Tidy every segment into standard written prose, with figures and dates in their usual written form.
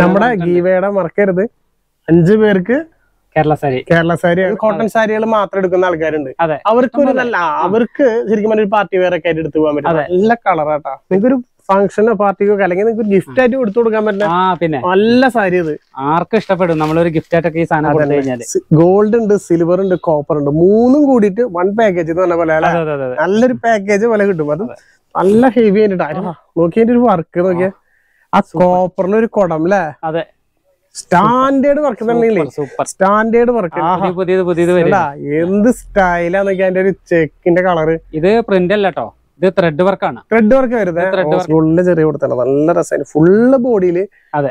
നമ്മുടെ ഗീവേടെ മറക്കരുത് 5 പേർക്ക് കേരള സാരി കോട്ടൺ സാരികൾ മാത്രം എടുക്കുന്ന ആൾക്കാരുണ്ട്. അവർക്കൊരു നല്ല അവർക്ക് ശരിക്കും പറഞ്ഞൊരു പാർട്ടി വെയർ ഒക്കെ ആയിട്ട് എടുത്തു പോകാൻ പറ്റും. നല്ല കളറാട്ടാ. നിങ്ങൾക്കൊരു ഫംഗ്ഷനോ പാർട്ടിക്കോ അല്ലെങ്കിൽ നിങ്ങൾക്ക് ഗിഫ്റ്റ് ആയിട്ട് കൊടുത്തു കൊടുക്കാൻ പറ്റുന്ന നല്ല സാരി. ഇത് ആർക്കും ഇഷ്ടപ്പെടും. നമ്മളൊരു ഗിഫ്റ്റ് ആയിട്ടൊക്കെ ഈ സാധനം കൊടുത്തു കഴിഞ്ഞാൽ ഗോൾഡ് ഉണ്ട്, സിൽവർ ഉണ്ട്, കോപ്പർ ഉണ്ട്, 3 കൂടിയിട്ട് 1 പാക്കേജ് എന്ന് പറഞ്ഞ പോലെ നല്ലൊരു പാക്കേജ് പോലെ കിട്ടും. അത് നല്ല ഹെവി ആയിട്ടാ. നോക്കി ഒരു വർക്ക് നോക്കിയാ ആ കോപ്പറിലൊരു കുടം അല്ലേ? അതെ, സ്റ്റാൻഡേർഡ് വർക്ക് തന്നെ. സ്റ്റാൻഡേർഡ് വർക്ക് എന്ത് സ്റ്റൈലാന്നൊക്കെ. അതിന്റെ ഒരു ചെക്കിന്റെ കളർ. ഇത് പ്രിന്റ് അല്ല കേട്ടോ, ഇത് ത്രെഡ് വർക്കാണ്. ത്രെഡ് വർക്ക് വരുന്നത് ഫുള്ള് ചെറിയ കൊടുത്താണ്. നല്ല രസമായിരുന്നു. ഫുള്ള് ബോഡിയില്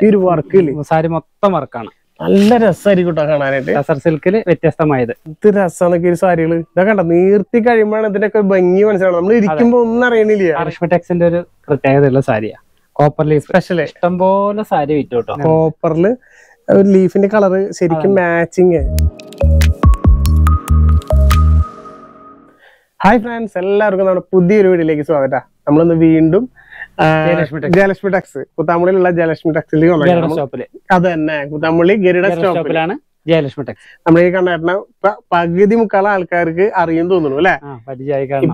ഈ ഒരു വർക്കില് സാരി മൊത്തം വർക്കാണ്. നല്ല രസമായിരിക്കും കേട്ടോ കാണാനായിട്ട്. ടസർ സിൽക്കില് വ്യത്യസ്തമായത്. ഇത് രസമാണെങ്കിൽ ഈ സാരികള് ഇതൊക്കെ കണ്ടോ നീർത്തി കഴിയുമ്പോഴാണ് ഇതിനൊക്കെ ഭംഗി മനസ്സിലാവുന്നത്. നമ്മൾ ഇരിക്കുമ്പോ ഒന്നും അറിയണില്ല. ആർഷ്മടെക്സിന്റെ ഒരു പ്രത്യേകതയുള്ള സാരിയാ. കോപ്പറില് സ്പെഷ്യൽ ഇഷ്ടം പോലെ സാരി വിറ്റു കേട്ടോ. കോപ്പറില് ഒരു ലീഫിന്റെ കളറ് ശരിക്കും മാച്ചിങ്. ഹായ് ഫ്രണ്ട്സ്, എല്ലാവർക്കും നമ്മുടെ പുതിയൊരു വീഡിയോയിലേക്ക് സ്വാഗതം. നമ്മളിന്ന് വീണ്ടും ജയലക്ഷ്മി ടെക്സ് കുത്താമ്പുള്ളിയിലുള്ള ജയലക്ഷ്മി ടെക്സിലേക്ക്. അത് തന്നെ കുത്താമ്പുള്ളി ഗരുഡ സ്റ്റോപ്പിലാണ് ജയലക്ഷ്മി ടെക്സ്. നമ്മൾ ഈ കണ്ടായിരുന്ന പകുതി മുക്കാള ആൾക്കാർക്ക് അറിയും തോന്നുന്നു അല്ലെ?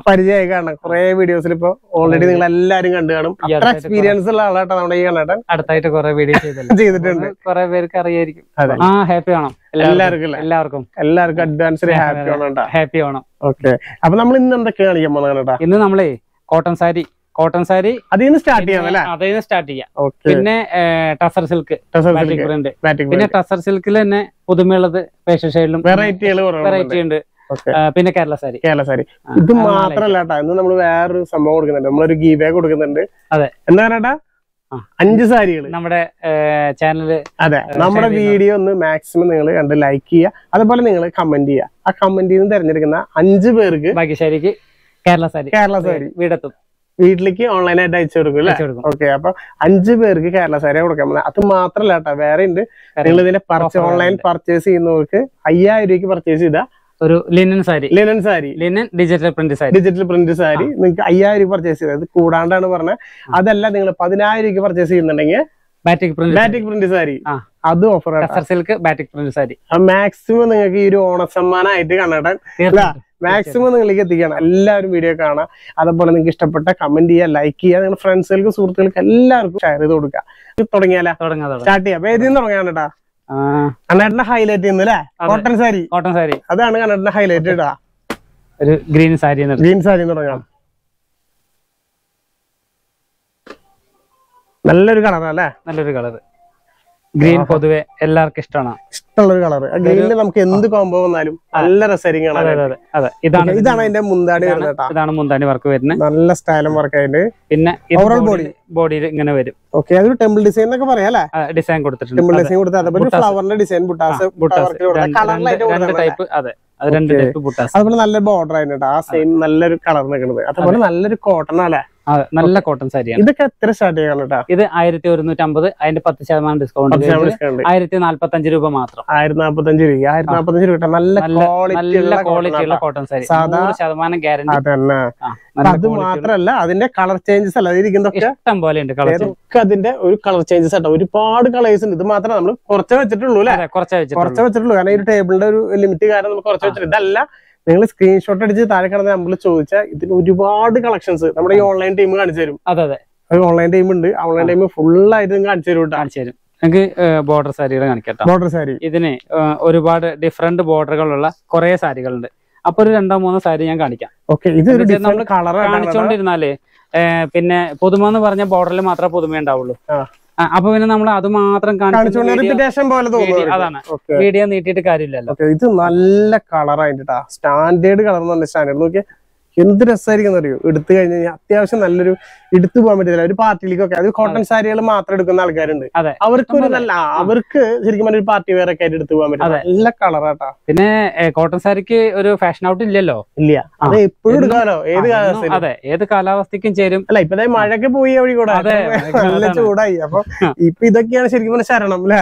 പരിചയമായി കാണണം. കുറെ വീഡിയോസിൽ ഇപ്പൊ ഓൾറെഡി നിങ്ങൾ എല്ലാരും കണ്ടു കാണും. എക്സ്പീരിയൻസ് ഉള്ള ആളാട്ടോ നമ്മുടെ ഈ കണ്ടേട്ടൻ. അടുത്തായിട്ട് കുറെ വീഡിയോ ചെയ്തിട്ടുണ്ട്. കുറെ പേർക്ക് അറിയായിരിക്കും. ഹാപ്പി ആണോ എല്ലാവർക്കും? എല്ലാവർക്കും അഡ്വാൻസ് ഹാപ്പി ആണോ? ഹാപ്പി ആണോ? ഓക്കെ, അപ്പൊ നമ്മൾ ഇന്ന് എന്തൊക്കെ കാണിക്കാൻ പോകണം? ഇന്ന് നമ്മളെ കോട്ടൺ സാരി അതിന് സ്റ്റാർട്ട് ചെയ്യാം അല്ലേ? അതിന് സ്റ്റാർട്ട് ചെയ്യാം. പിന്നെ ടസർ സിൽക്ക്, ബാറ്റിക് പ്രിന്റ്. പിന്നെ ടസർ സിൽക്കിൽ തന്നെ പുതുമയുള്ളത് പേസ്റ്റൽ ഷെയ്ഡിലും വെറൈറ്റി ഉണ്ട്. പിന്നെ കേരള സാരി. ഇത് മാത്രല്ല കേട്ടോ, ഇന്ന് നമ്മള് വേറൊരു സംഭവം കൊടുക്കുന്നുണ്ട്. നമ്മളൊരു ഗീവ് ബാഗ് കൊടുക്കുന്നുണ്ട്. അതെ, എന്താ കേട്ടാ? 5 സാരികള് നമ്മുടെ ചാനല്. അതെ, നമ്മുടെ വീഡിയോ ഒന്ന് മാക്സിമം നിങ്ങൾ കണ്ട് ലൈക്ക് ചെയ്യുക. അതുപോലെ നിങ്ങൾ കമന്റ് ചെയ്യുക. ആ കമന്റിൽ നിന്ന് തിരഞ്ഞെടുക്കുന്ന 5 പേർക്ക് ഭാഗ്യശാലിക്ക് കേരള സാരി വീട്ടിലേക്ക് ഓൺലൈനായിട്ട് അയച്ചു കൊടുക്കും. ഓക്കെ, അപ്പൊ 5 പേർക്ക് കേരള സാരി കൊടുക്കാൻ പോകുന്നത്. അത് മാത്രല്ല കേട്ടോ, വേറെ ഉണ്ട്. നിങ്ങൾ ഇതിന്റെ ഓൺലൈൻ പർച്ചേസ് ചെയ്യുന്നവർക്ക് 5000 രൂപയ്ക്ക് പർച്ചേസ് ചെയ്താൽ ഒരു ലിനൻ ഡിജിറ്റൽ പ്രിന്റ് സാരി നിങ്ങൾക്ക് 5000 രൂപ പർച്ചേസ് ചെയ്തത്. അത് കൂടാണ്ടാണ് പറഞ്ഞത്. അതല്ല, നിങ്ങൾ 10000 രൂപയ്ക്ക് പർച്ചേസ് ചെയ്യുന്നുണ്ടെങ്കിൽ ബാറ്റിക് പ്രിന്റ് സാരി അത് offer. Silk batik print sari maximum നിങ്ങൾക്ക് ഈ ഒരു ഓണസമ്മാനമായിട്ട് കണ്ടേട്ടാൻ മാക്സിമം നിങ്ങളിലേക്ക് എത്തിക്കണം. എല്ലാവരും വീഡിയോ കാണാം. അതുപോലെ നിങ്ങൾക്ക് ഇഷ്ടപ്പെട്ട കമന്റ് ചെയ്യുക, ലൈക്ക് ചെയ്യുക. നിങ്ങളുടെ ഫ്രണ്ട്സുകൾക്ക് സുഹൃത്തുക്കൾക്ക് എല്ലാവർക്കും ഷെയർ ചെയ്ത് കൊടുക്കുക. തുടങ്ങിയാലോ? സ്റ്റാർട്ട് ചെയ്യാം. ഏതിനും തുടങ്ങാൻ കേട്ടാ. കണ്ണേട്ടന്റെ ഹൈലൈറ്റ് ചെയ്യുന്നല്ലേ? കോട്ടൺ സാരി അതാണ് കണ്ണേട്ടന്റെ ഹൈലൈറ്റ് കേട്ടാ. ഒരു ഗ്രീൻ സാരി തുടങ്ങാം. നല്ലൊരു കളറല്ലേ? നല്ലൊരു കളർ. ഗ്രീൻ പൊതുവെ എല്ലാവർക്കും ഇഷ്ടമാണ്. ഇഷ്ടമുള്ളൊരു കളർ. ഗ്രീനില് നമുക്ക് എന്ത് കോംബോ വന്നാലും നല്ല രസമായിരിക്കും. ഇതാണ് അതിന്റെ മുന്താണി വരുന്നത്. ഇതാണ് മുന്താണി വർക്ക് വരുന്നത്. നല്ല സ്റ്റൈലും വർക്ക് ആയിട്ട്. പിന്നെ ഓവറോൾ ബോഡിയിൽ ഇങ്ങനെ വരും. ഓക്കെ, അതൊരു ടെമ്പിൾ ഡിസൈൻ എന്നൊക്കെ പറയാം. ഡിസൈൻ കൊടുത്തിട്ടുണ്ട്. ടെമ്പിൾ ഡിസൈൻ കൊടുത്ത അതേപോലെ ഫ്ലവറിന്റെ ഡിസൈൻ ടൈപ്പ്. അതെ, അതുപോലെ നല്ല ബോർഡർ ആയിട്ട് ആ സെയിം നല്ലൊരു കളർ നിൽക്കുന്നത്. അതുപോലെ നല്ലൊരു കോട്ടൺ അല്ലേ? നല്ല കോട്ടൺ സാരിയാണ്. ഇതൊക്കെ എത്ര സ്റ്റാർട്ട് ചെയ്യാനുള്ളതാ? ഇത് 1150. അതിന്റെ 10% ഡിസ്കൗണ്ട് 1045 രൂപ മാത്രം. 1045 രൂപ. 1045 രൂപ. നല്ല ക്വാളിറ്റി ഉള്ള കോട്ടൺ സാരി. 100% ഗ്യാരണ്ടി. അതന്നെ, അത് മാത്രല്ല അതിന്റെ കളർ ചേഞ്ചസ് അല്ല ഇരിക്കുന്നതൊക്കെ ഇഷ്ടം പോലെ ഉണ്ട്. കളർക്ക് അതിന്റെ ഒരു കളർ ചേഞ്ചസ് ആട്ടോ. ഒരുപാട് കളേഴ്സ് ഉണ്ട്. ഇത് മാത്രമേ നമ്മൾ കുറച്ചേ വെച്ചിട്ടുള്ളൂ അല്ലെ? കുറച്ചേ വെച്ചിട്ടുള്ളൂ. കാരണം ഈ ടേബിളിന്റെ ഒരു ലിമിറ്റ് കാരണം നമ്മൾ കുറച്ച് വെച്ചിട്ടുണ്ട്. ഇതല്ല, നിങ്ങൾ സ്ക്രീൻഷോട്ട് അടിച്ച് താഴെ കിടന്ന് നമ്മൾ ചോദിച്ചാൽ ഇതിൽ ഒരുപാട് കളക്ഷൻസ് നമ്മുടെ ഈ ഓൺലൈൻ ടീം കാണിച്ചു തരും. അതെ, ഓൺലൈൻ ടീം ഉണ്ട്. ഓൺലൈൻ ടീം ഫുള്ളായിട്ട് കാണിച്ചു തരും. നമുക്ക് ബോർഡർ സാരികൾ കാണിക്കാം. ബോർഡർ സാരി ഇതിന് ഒരുപാട് ഡിഫറെന്റ് ബോർഡറുകളുള്ള കുറെ സാരികളുണ്ട്. അപ്പൊ ഒരു 2 3 സാരി ഞാൻ കാണിക്കാം. നമ്മൾ കാണിച്ചോണ്ടിരുന്നാല് പിന്നെ പുതുമ എന്ന് പറഞ്ഞ ബോർഡറിൽ മാത്രമേ പുതുമ ഉണ്ടാവുള്ളൂ. അപ്പൊ പിന്നെ നമ്മൾ അത് മാത്രം അതാണ്. വീഡിയോ നീട്ടിയിട്ട് കാര്യമില്ലല്ലോ. ഇത് നല്ല കളറായിട്ട് സ്റ്റാൻഡേർഡ് കളർ എന്ന് പറഞ്ഞ സ്റ്റാൻഡേർഡ് നോക്കിയാൽ എന്ത് രസമായിരിക്കും അറിയോ? എടുത്തു കഴിഞ്ഞു കഴിഞ്ഞാൽ അത്യാവശ്യം നല്ലൊരു എടുത്തു പോകാൻ പറ്റില്ല ഒരു പാർട്ടിയിലേക്കൊക്കെ. അത് കോട്ടൺ സാരികൾ മാത്രം എടുക്കുന്ന ആൾക്കാരുണ്ട്. അവർക്കൊരു നല്ല അവർക്ക് ശരിക്കും പറഞ്ഞൊരു പാർട്ടി വെയർ ഒക്കെ ആയിട്ട് എടുത്തു പോകാൻ പറ്റും. നല്ല കളറാട്ടാ. പിന്നെ കോട്ടൺ സാരിക്ക് ഒരു ഫാഷൻ ഔട്ട് ഇല്ലല്ലോ. ഇല്ല, അത് എപ്പോഴും എടുക്കാമല്ലോ. ഏത് കാലാവസ്ഥക്കും ചേരും അല്ല? ഇപ്പൊ മഴയൊക്കെ പോയി വഴി കൂടെ നല്ല ചൂടായി. അപ്പൊ ഇപ്പൊ ഇതൊക്കെയാണ് ശരിക്കും പറഞ്ഞ ശരണം അല്ലെ?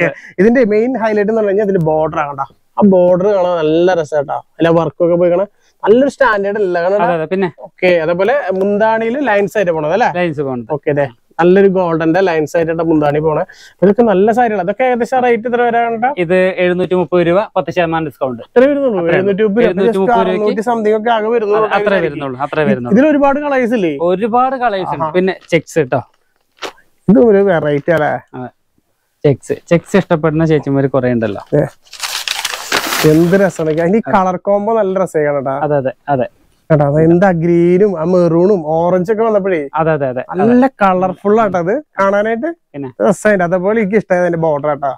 അതെ. ഇതിന്റെ മെയിൻ ഹൈലൈറ്റ് എന്ന് പറഞ്ഞു കഴിഞ്ഞാൽ ഇതിന്റെ ബോർഡർ ആകണ്ട. ആ ബോർഡർ കാണാൻ നല്ല രസമായിട്ടാ. അല്ല വർക്കൊക്കെ പോയി കാണാൻ നല്ലൊരു സ്റ്റാൻഡേർഡ് അല്ല. പിന്നെ ഓക്കെ, അതേപോലെ മുന്താണിയില് ലൈൻസ് ആയിട്ട് പോണത് അല്ലെ? ലൈൻസ് പോകണം. ഓക്കെ, നല്ലൊരു ഗോൾഡൻ ലൈൻ സൈറ്റ് ആയിട്ട് മുന്താണി പോണേ. ഇതൊക്കെ നല്ല സാരികളാണ്. അതൊക്കെ ഏകദേശം റേറ്റ് ഇത്ര വരാനുണ്ട്? ഇത് 730 രൂപ 10% ഡിസ്കൗണ്ട്. ഇതിൽ ഒരുപാട് കളേഴ്സ് ഇല്ലേ? ഒരുപാട് കളേഴ്സ് ഉണ്ട്. പിന്നെ ചെക്സ് കേട്ടോ, ഇത് ഒരു വെറൈറ്റി അല്ലേ? ചെക്സ് ചെക്സ് ഇഷ്ടപ്പെടുന്ന ചേച്ചിമാര് കൊറേ ഉണ്ടല്ലോ. എന്ത് രസമാണ് അതിന്റെ കളർ കോമ്പോ, നല്ല രസമാണ്. അതെ അതെ അതെ കേട്ടോ, എന്താ ഗ്രീനും ആ മെറൂണും ഓറഞ്ച് ഒക്കെ വന്നപ്പോഴേ നല്ല കളർഫുൾ ആട്ടോ, അത് കാണാനായിട്ട് രസമായിട്ട്. അതേപോലെ എനിക്ക് ഇഷ്ടമായത് അതിന്റെ ബോർഡർ ആട്ടോ.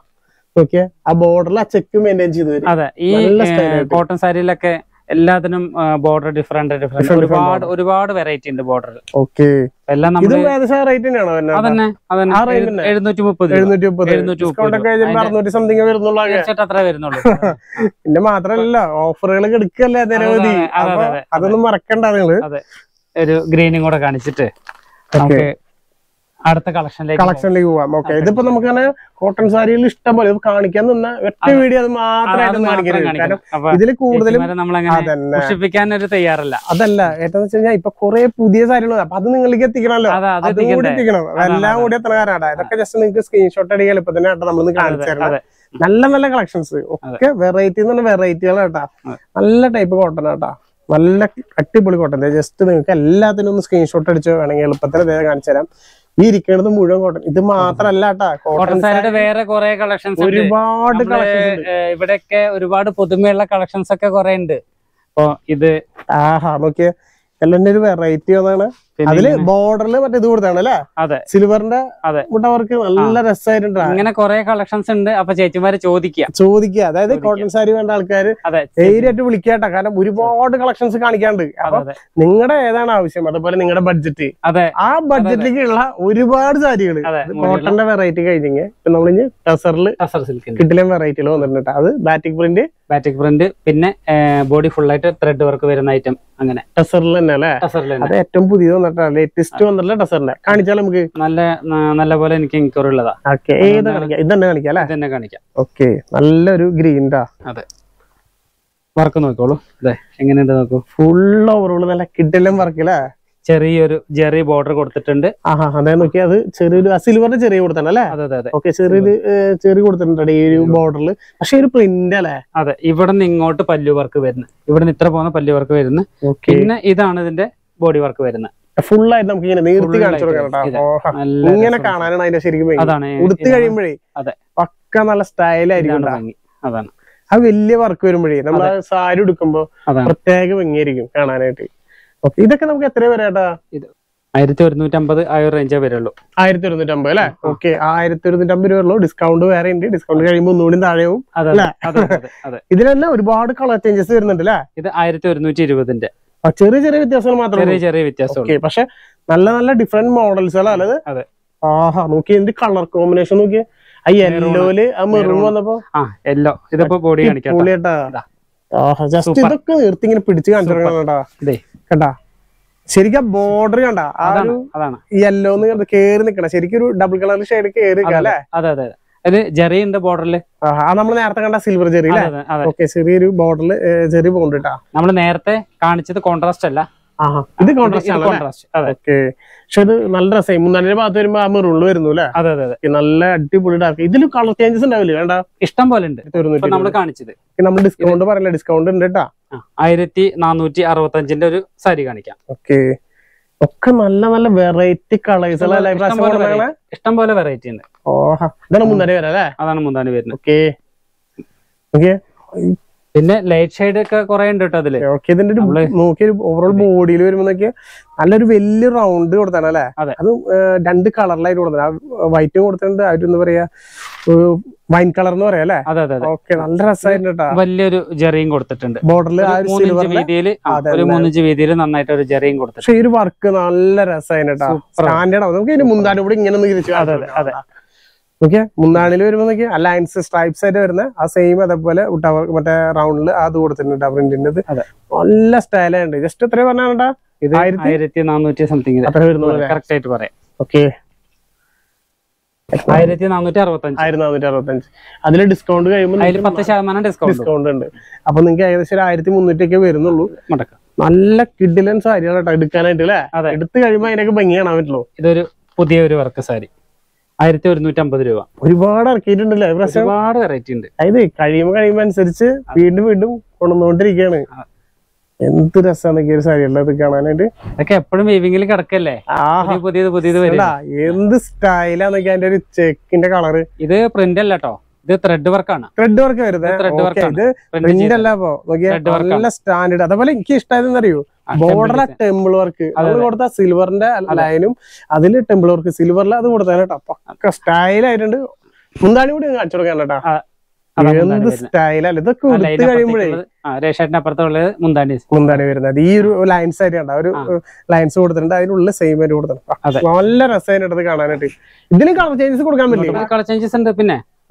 നോക്കിയാ ആ ബോർഡറിൽ ആ ചെക്ക് മെയിൻറ്റെയിൻ ചെയ്ത് തരും. അതെ, ഈ കോട്ടൺ സാരിയിലൊക്കെ എല്ലാത്തിനും ബോർഡർ ഡിഫറെന്റ് ഡിഫറെന്റ് ഒരുപാട് ഒരുപാട് വെറൈറ്റി ഉണ്ട് ബോർഡർ. ഓക്കെ, എല്ലാം നമ്മൾ ഇത് ഏകദേശം റേറ്റ് തന്നെയാണോ? അതന്നെ അതന്നെ, 730 സംതിങ് വരുന്നുള്ളൂ. അത്രേ വരുന്നുള്ളൂ. പിന്നെ മാത്രല്ല ഓഫറുകൾ എടുക്കല്ലേ നിരവധി, അതൊന്നും മറക്കണ്ട നിങ്ങള്. അതെ, ഒരു ഗ്രീനും കൂടെ കാണിച്ചിട്ട് നമുക്ക് അടുത്ത കളക്ഷനിലേക്ക് പോവാം. ഓക്കെ, ഇതിപ്പോ നമുക്ക് അങ്ങനെ കോട്ടൺ സാരിയിൽ ഇഷ്ടം പോലെ കാണിക്കാൻ നിന്ന ഒറ്റ വീഡിയോ അത് മാത്രമായിട്ട് കാണിക്കുന്നത്. ഇതിൽ കൂടുതലും തയ്യാറല്ല. അതല്ല ഏറ്റവും വെച്ച് കഴിഞ്ഞാൽ ഇപ്പൊ കുറെ പുതിയ സാരികൾ, അപ്പൊ അത് നിങ്ങളിലേക്ക് എത്തിക്കണല്ലോ, അതും കൂടി എത്തിക്കണം. അതെല്ലാം കൂടി എത്ര കാരണമാണ്. അതൊക്കെ ജസ്റ്റ് നിങ്ങൾക്ക് സ്ക്രീൻഷോട്ട് അടിക്കാൻ ഇപ്പൊ തന്നെ നമ്മളൊന്ന് കാണിച്ചു തരണം. നല്ല നല്ല കളക്ഷൻസ് ഒക്കെ വെറൈറ്റി എന്ന് പറഞ്ഞ വെറൈറ്റികളാട്ടാ. നല്ല ടൈപ്പ് കോട്ടൺ ആട്ടാ, നല്ല അടിപൊളി കോട്ടൺ. ജസ്റ്റ് നിങ്ങൾക്ക് എല്ലാത്തിനും ഒന്ന് സ്ക്രീൻഷോട്ട് അടിച്ചോ, വേണമെങ്കിൽ എളുപ്പത്തിൽ കാണിച്ചു തരാം. ഈ ഇരിക്കണത് മുഴുവൻ കോട്ടൺ. ഇത് മാത്രല്ല കോട്ടൺ സാരിയുടെ വേറെ കുറെ കളക്ഷൻസ്, ഒരുപാട് കളക്ഷൻസ് ഇവിടെയൊക്കെ, ഒരുപാട് പുതുമയുള്ള കളക്ഷൻസ് ഒക്കെ കുറെ ഉണ്ട്. അപ്പൊ ഇത് ആഹാ നോക്കിയ എല്ലാം ഒരു വെറൈറ്റി അതാണ്. അതില് ബോർഡറിൽ മറ്റേ ഇത് കൊടുത്താണ് അല്ലെ? അതെ, സിൽവറിന്റെ മുട്ടവർക്ക് നല്ല രസമായിട്ടുണ്ട്. അങ്ങനെ കുറെ കളക്ഷൻസ് ഉണ്ട്. അപ്പൊ ചേച്ചിമാര് ചോദിക്കുക, അതായത് കോട്ടൺ സാരി വേണ്ട ആൾക്കാര് ധൈര്യമായിട്ട് വിളിക്കാട്ടോ, കാരണം ഒരുപാട് കളക്ഷൻസ് കാണിക്കാണ്ട്. അപ്പൊ നിങ്ങളുടെ ഏതാണ് ആവശ്യം, അതുപോലെ നിങ്ങളുടെ ബഡ്ജറ്റ്, അതെ ആ ബഡ്ജറ്റിലേക്കുള്ള ഒരുപാട് സാരികൾ കോട്ടന്റെ വെറൈറ്റി കഴിഞ്ഞെങ്കിൽ നമ്മളിഞ്ഞ് ടസറിൽ കിട്ടിലും വെറൈറ്റികൾ വന്നിട്ടുണ്ട്. അത് ബാറ്റിക് പ്രിന്റ് പിന്നെ ബോഡി ഫുൾ ആയിട്ട് ത്രെഡ് വർക്ക് വരുന്ന ഐറ്റം, അങ്ങനെ ടസറിൽ തന്നെ അല്ലെ? അത് ഏറ്റവും പുതിയ ലേറ്റസ്റ്റ് വന്നിട്ടുള്ള ടസറിന്റെ കാണിച്ചാൽ നമുക്ക് നല്ല പോലെ എനിക്ക് എൻക്വയറി ഉള്ളതാ. ഓക്കെ, ഇതന്നെ കാണിക്കാം അല്ലെ? ഇതന്നെ കാണിക്കാം. ഓക്കെ, നല്ലൊരു ഗ്രീൻ ടാ. അതെ, വർക്ക് നോക്കോളൂ, അതെ എങ്ങനെയുണ്ട് നോക്കൂ. ഫുൾ ഓവറോള് നല്ല കിഡിലും വർക്കില്ലേ? ചെറിയൊരു ജെറി ബോർഡർ കൊടുത്തിട്ടുണ്ട്. ആഹാ, അതായത് നോക്കിയാൽ അത് ചെറിയൊരു സിൽവറിന്റെ ചെറിയ കൊടുത്താണ് അല്ലെ? ഓക്കെ, ചെറിയ കൊടുത്തിട്ടുണ്ട് ഈ ഒരു ബോർഡറിൽ. പക്ഷെ ഒരു പ്രിന്റ് അല്ലെ? അതെ, ഇവിടെ നിന്ന് ഇങ്ങോട്ട് പല്ലു വർക്ക് വരുന്നു, ഇവിടെ നിന്ന് ഇത്ര പോകുന്ന പല്ലു വർക്ക് വരുന്നു. പിന്നെ ഇതാണ് ഇതിന്റെ ബോഡി വർക്ക് വരുന്നത്. ഫുൾ ആയിട്ട് നമുക്ക് ഇങ്ങനെ നീർത്തി കാണിച്ചു കൊടുക്കണം. ഇങ്ങനെ കാണാനാണ് അതിന്റെ ശരിക്കും. ഉടുത്ത് കഴിയുമ്പോഴേ പക്ക നല്ല സ്റ്റൈലായിരിക്കും. അതാണ് ആ വലിയ വർക്ക് വരുമ്പോഴേ നമ്മള് സാരി ഉടുക്കുമ്പോ പ്രത്യേക ഭംഗിയായിരിക്കും കാണാനായിട്ട്. ഇതൊക്കെ നമുക്ക് എത്ര വരാട്ടാ? 1150 ആ ഒരു റേഞ്ചേ വരുള്ളൂ. 1150 അല്ലെ? ഓക്കെ, 1150 രൂപ ഉള്ളൂ. ഡിസ്കൗണ്ട് വേറെ ഉണ്ട്. ഡിസ്കൗണ്ട് കഴിയുമ്പോൾ ഒന്നുകൂടി താഴെയും. ഇതിലെല്ലാം ഒരുപാട് കളർ ചേഞ്ചസ് വരുന്നുണ്ട് അല്ലെ? ഇത് 1120ന്റെ ചെറിയ ചെറിയ വ്യത്യാസങ്ങൾ മാത്രമേ, പക്ഷെ നല്ല നല്ല ഡിഫറെന്റ് മോഡൽസുകൾ. അല്ലത് ആഹാ, നോക്കി എന്ത് കളർ കോമ്പിനേഷൻ നോക്കിയ. ആ യെല്ലോയില് ആ മെറൂൺ വന്നപ്പോ യെല്ലോ, ഇതിപ്പോ ബോഡി കാണിക്കാട്ടാ. ജസ്റ്റ് ഇതൊക്കെ നിർത്തി ഇങ്ങനെ പിടിച്ചു കാണിച്ചിട്ടാ കേട്ടാ. ശരിക്കും ബോർഡർ കണ്ട ആ ഒരു യെല്ലോന്ന് കേറി നിക്കണ, ശരിക്കും ഒരു ഡബിൾ കളർ ഷെയ്ഡ് കേറി നിൽക്കാം അല്ലെ? അതെ അതെ, ഒരു ജെറിയുണ്ട് ബോർഡറില്. നമ്മള് നേരത്തെ കണ്ട സിൽവർ ജെറി അല്ലെ? ചെറിയൊരു ബോർഡറിൽ ജെറി പോകണ്ടിട്ടാ. നമ്മള് നേരത്തെ കാണിച്ചത് കോൺട്രാസ്റ്റ് അല്ല, ഇത് കോൺട്രാസ്റ്റ്. ഓക്കെ, പക്ഷെ ഇത് നല്ല രസം. മുന്നാലിന്റെ ഭാഗത്ത് വരുമ്പോ ആ മെറൂണിൽ വരുന്നു അല്ലെ? അതെ അതെ, നല്ല അടിപൊളി ഡാർക്ക്. ഇതിൽ കളർ ചേഞ്ചസ് ഉണ്ടാവില്ലേ? വേണ്ട, ഇഷ്ടം പോലെ ഉണ്ട്. നമ്മള് ഡിസ്കൗണ്ട് പറയില്ല, ഡിസ്കൗണ്ട് ഉണ്ട് കേട്ടാ. 1465ന്റെ ഒരു സാരി കാണിക്കാം. ഓക്കെ, ഒക്കെ നല്ല നല്ല വെറൈറ്റി കളേഴ്സ് ഇഷ്ടം പോലെ വെറൈറ്റി ഉണ്ട്. ഓഹ്, ഇതാണ് മുന്താനി വരാ അല്ലെ? അതാണ് മുന്താനി വരുന്നത്. ഓക്കെ ഓക്കെ, പിന്നെ ലൈറ്റ് ഷെയ്ഡ് ഒക്കെ കുറെ ഉണ്ട് കേട്ടോ അതില്. ഓക്കെ, ഇതിന്റെ നോക്കിയ ഓവറോൾ ബോഡിയിൽ വരുമ്പോ നോക്കിയാൽ നല്ലൊരു വലിയ റൗണ്ട് കൊടുത്താണ് അല്ലെ? അത് രണ്ട് കളറിലായിട്ട് കൊടുത്താണ്. വൈറ്റും കൊടുത്തിട്ടുണ്ട്, അവരെന്താ പറയാ, വൈൻ കളർ എന്ന് പറയാ അല്ലെ? ഓക്കെ, നല്ല രസമായിട്ട് കേട്ടോ. വലിയൊരു ജെറിയും കൊടുത്തിട്ടുണ്ട് ബോർഡറിൽ. ഒരു 3 ഇഞ്ച് വീതിയിൽ നന്നായിട്ട് ഒരു ജെറിയും കൊടുത്തിട്ടുണ്ട്. പക്ഷെ ഈ ഒരു വർക്ക് നല്ല രസമായിട്ട് കേട്ടോ, സ്റ്റാൻഡേർഡ് ആവും. നമുക്ക് ഇതിന് മുന്താണി കൂടി ഇങ്ങനെ തിരിച്ചു. അതെ, ഓക്കെ, മുന്നാണിൽ വരുമ്പോ നോക്കി ലൈൻസ് സ്ട്രൈപ്സ് ആയിട്ട് വരുന്ന ആ സെയിം. അതേപോലെ മറ്റേ റൗണ്ടിൽ അത് കൊടുത്തിട്ടുണ്ട് പ്രിന്റിന്റെത്. നല്ല സ്റ്റൈലുണ്ട്. ജസ്റ്റ് എത്ര പറഞ്ഞാണ്ടാ? ഇത് 1400 സംതിങ് കറക്റ്റ് ആയിട്ട് പറയാം. ഓക്കെ, 1465. അതിൽ ഡിസ്കൗണ്ട് കഴിയുമ്പോൾ 10% ഡിസ്കൗണ്ട് ഉണ്ട്. അപ്പൊ നിങ്ങൾക്ക് ഏകദേശം ഒരു 1300 വരുന്നുള്ളൂ. നല്ല കിഡിലൻ സാരികളാട്ടോ എടുക്കാനായിട്ട് അല്ലെ? എടുത്തു കഴിയുമ്പോ അതിനൊക്കെ ഭംഗി കാണാൻ പറ്റുള്ളൂ. ഇതൊരു പുതിയൊരു വർക്ക് സാരി 1150 രൂപ. ഒരുപാട് ഇറക്കിയിട്ടുണ്ടല്ലോ, ഒരുപാട് വെറൈറ്റി ഉണ്ട്. അതായത് കഴിയുമ്പോൾ കഴിയുമ്പോൾ അനുസരിച്ച് വീണ്ടും വീണ്ടും കൊണ്ടുവന്നുകൊണ്ടിരിക്കുകയാണ്. എന്ത് രസമാണ് ഒരു സാരി ഉള്ളത് കാണാനായിട്ട്. അതൊക്കെ എപ്പോഴും വേവിങ്ങിൽ കിടക്കല്ലേ, പുതിയത് പുതിയത് വരില്ല. എന്ത് സ്റ്റൈലാന്നൊക്കെ അതിന്റെ ഒരു ചെക്കിന്റെ കളറ്. ഇത് പ്രിന്റ് അല്ല കേട്ടോ, ഇത് ത്രെഡ് വർക്കാണ്. ത്രെഡ് വർക്ക് വരുന്നത് സ്റ്റാൻഡേർഡ്. അതേപോലെ എനിക്ക് ഇഷ്ടമായതെന്ന് അറിയൂ, ബോർഡറിലെ ടെമ്പിൾ വർക്ക് അത് കൊടുത്ത സിൽവറിന്റെ ലൈനും അതിൽ ടെമ്പിൾ വർക്ക് സിൽവറിൽ അത് കൊടുത്താണ് കേട്ടോ. പക്ക സ്റ്റൈലായിട്ടുണ്ട്. മുന്താണി കൂടി കാണിച്ചു കൊടുക്കാൻ കേട്ടോ. എന്ത് സ്റ്റൈലല്ലേ ഇതൊക്കെ എടുത്തു കഴിയുമ്പോഴേ. അപ്പുറത്തുള്ളത് മുന്താണി വരുന്നത് ഈ ഒരു ലൈൻസ് ആയിട്ട് കണ്ട ഒരു ലൈൻസ് കൊടുത്തിട്ടുണ്ട്. അതിനുള്ള സെയിം ആയിട്ട് കൊടുത്തിട്ടുണ്ട്. നല്ല രസമായിട്ട് അത് കാണാനായിട്ട്. ഇതിന് കളർ ചേഞ്ചസ് കൊടുക്കാൻ പറ്റില്ല. കളർ ചേഞ്ചസ് ഉണ്ട്. പിന്നെ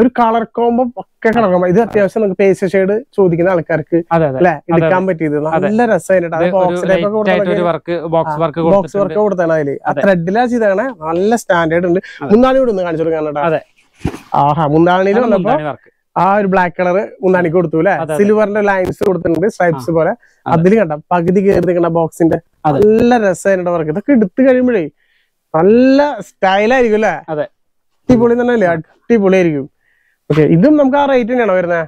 ഒരു കളർ കോമ്പോ ഒക്കെ കളർ കോമ്പോ. ഇത് അത്യാവശ്യം നമുക്ക് പേസ്റ്റ് ഷെയ്ഡ് ചോദിക്കുന്ന ആൾക്കാർക്ക് അല്ലെ എടുക്കാൻ പറ്റിയത്. നല്ല രസമായിട്ട് ബോക്സ് വർക്ക് കൊടുത്താണ്. അതില് ആ ത്രെഡിലാ ചെയ്താണ്. നല്ല സ്റ്റാൻഡേർഡ് ഉണ്ട്. മുന്താണി കൂടെ ഒന്ന് കാണിച്ചു കൊടുക്കാനാണ്. ആഹാ, മുന്താണിയിൽ വന്നപ്പോ ആ ഒരു ബ്ലാക്ക് കളർ മുന്താണിക്ക് കൊടുത്തു അല്ലെ. സിൽവറിന്റെ ലൈൻസ് കൊടുത്തിട്ടുണ്ട് സ്ട്രൈപ്സ് പോലെ. അതിൽ കണ്ട പകുതി കയറി നിൽക്കണ ബോക്സിന്റെ നല്ല രസമായിട്ട് വർക്ക്. ഇതൊക്കെ എടുത്തു കഴിയുമ്പോഴേ നല്ല സ്റ്റൈലായിരിക്കും അല്ലെ. അടിപൊളി തന്നെ അല്ലേ, അടിപൊളിയായിരിക്കും. ഇതും നമുക്ക് ആ റേറ്റ് തന്നെയാണോ വരുന്നത്?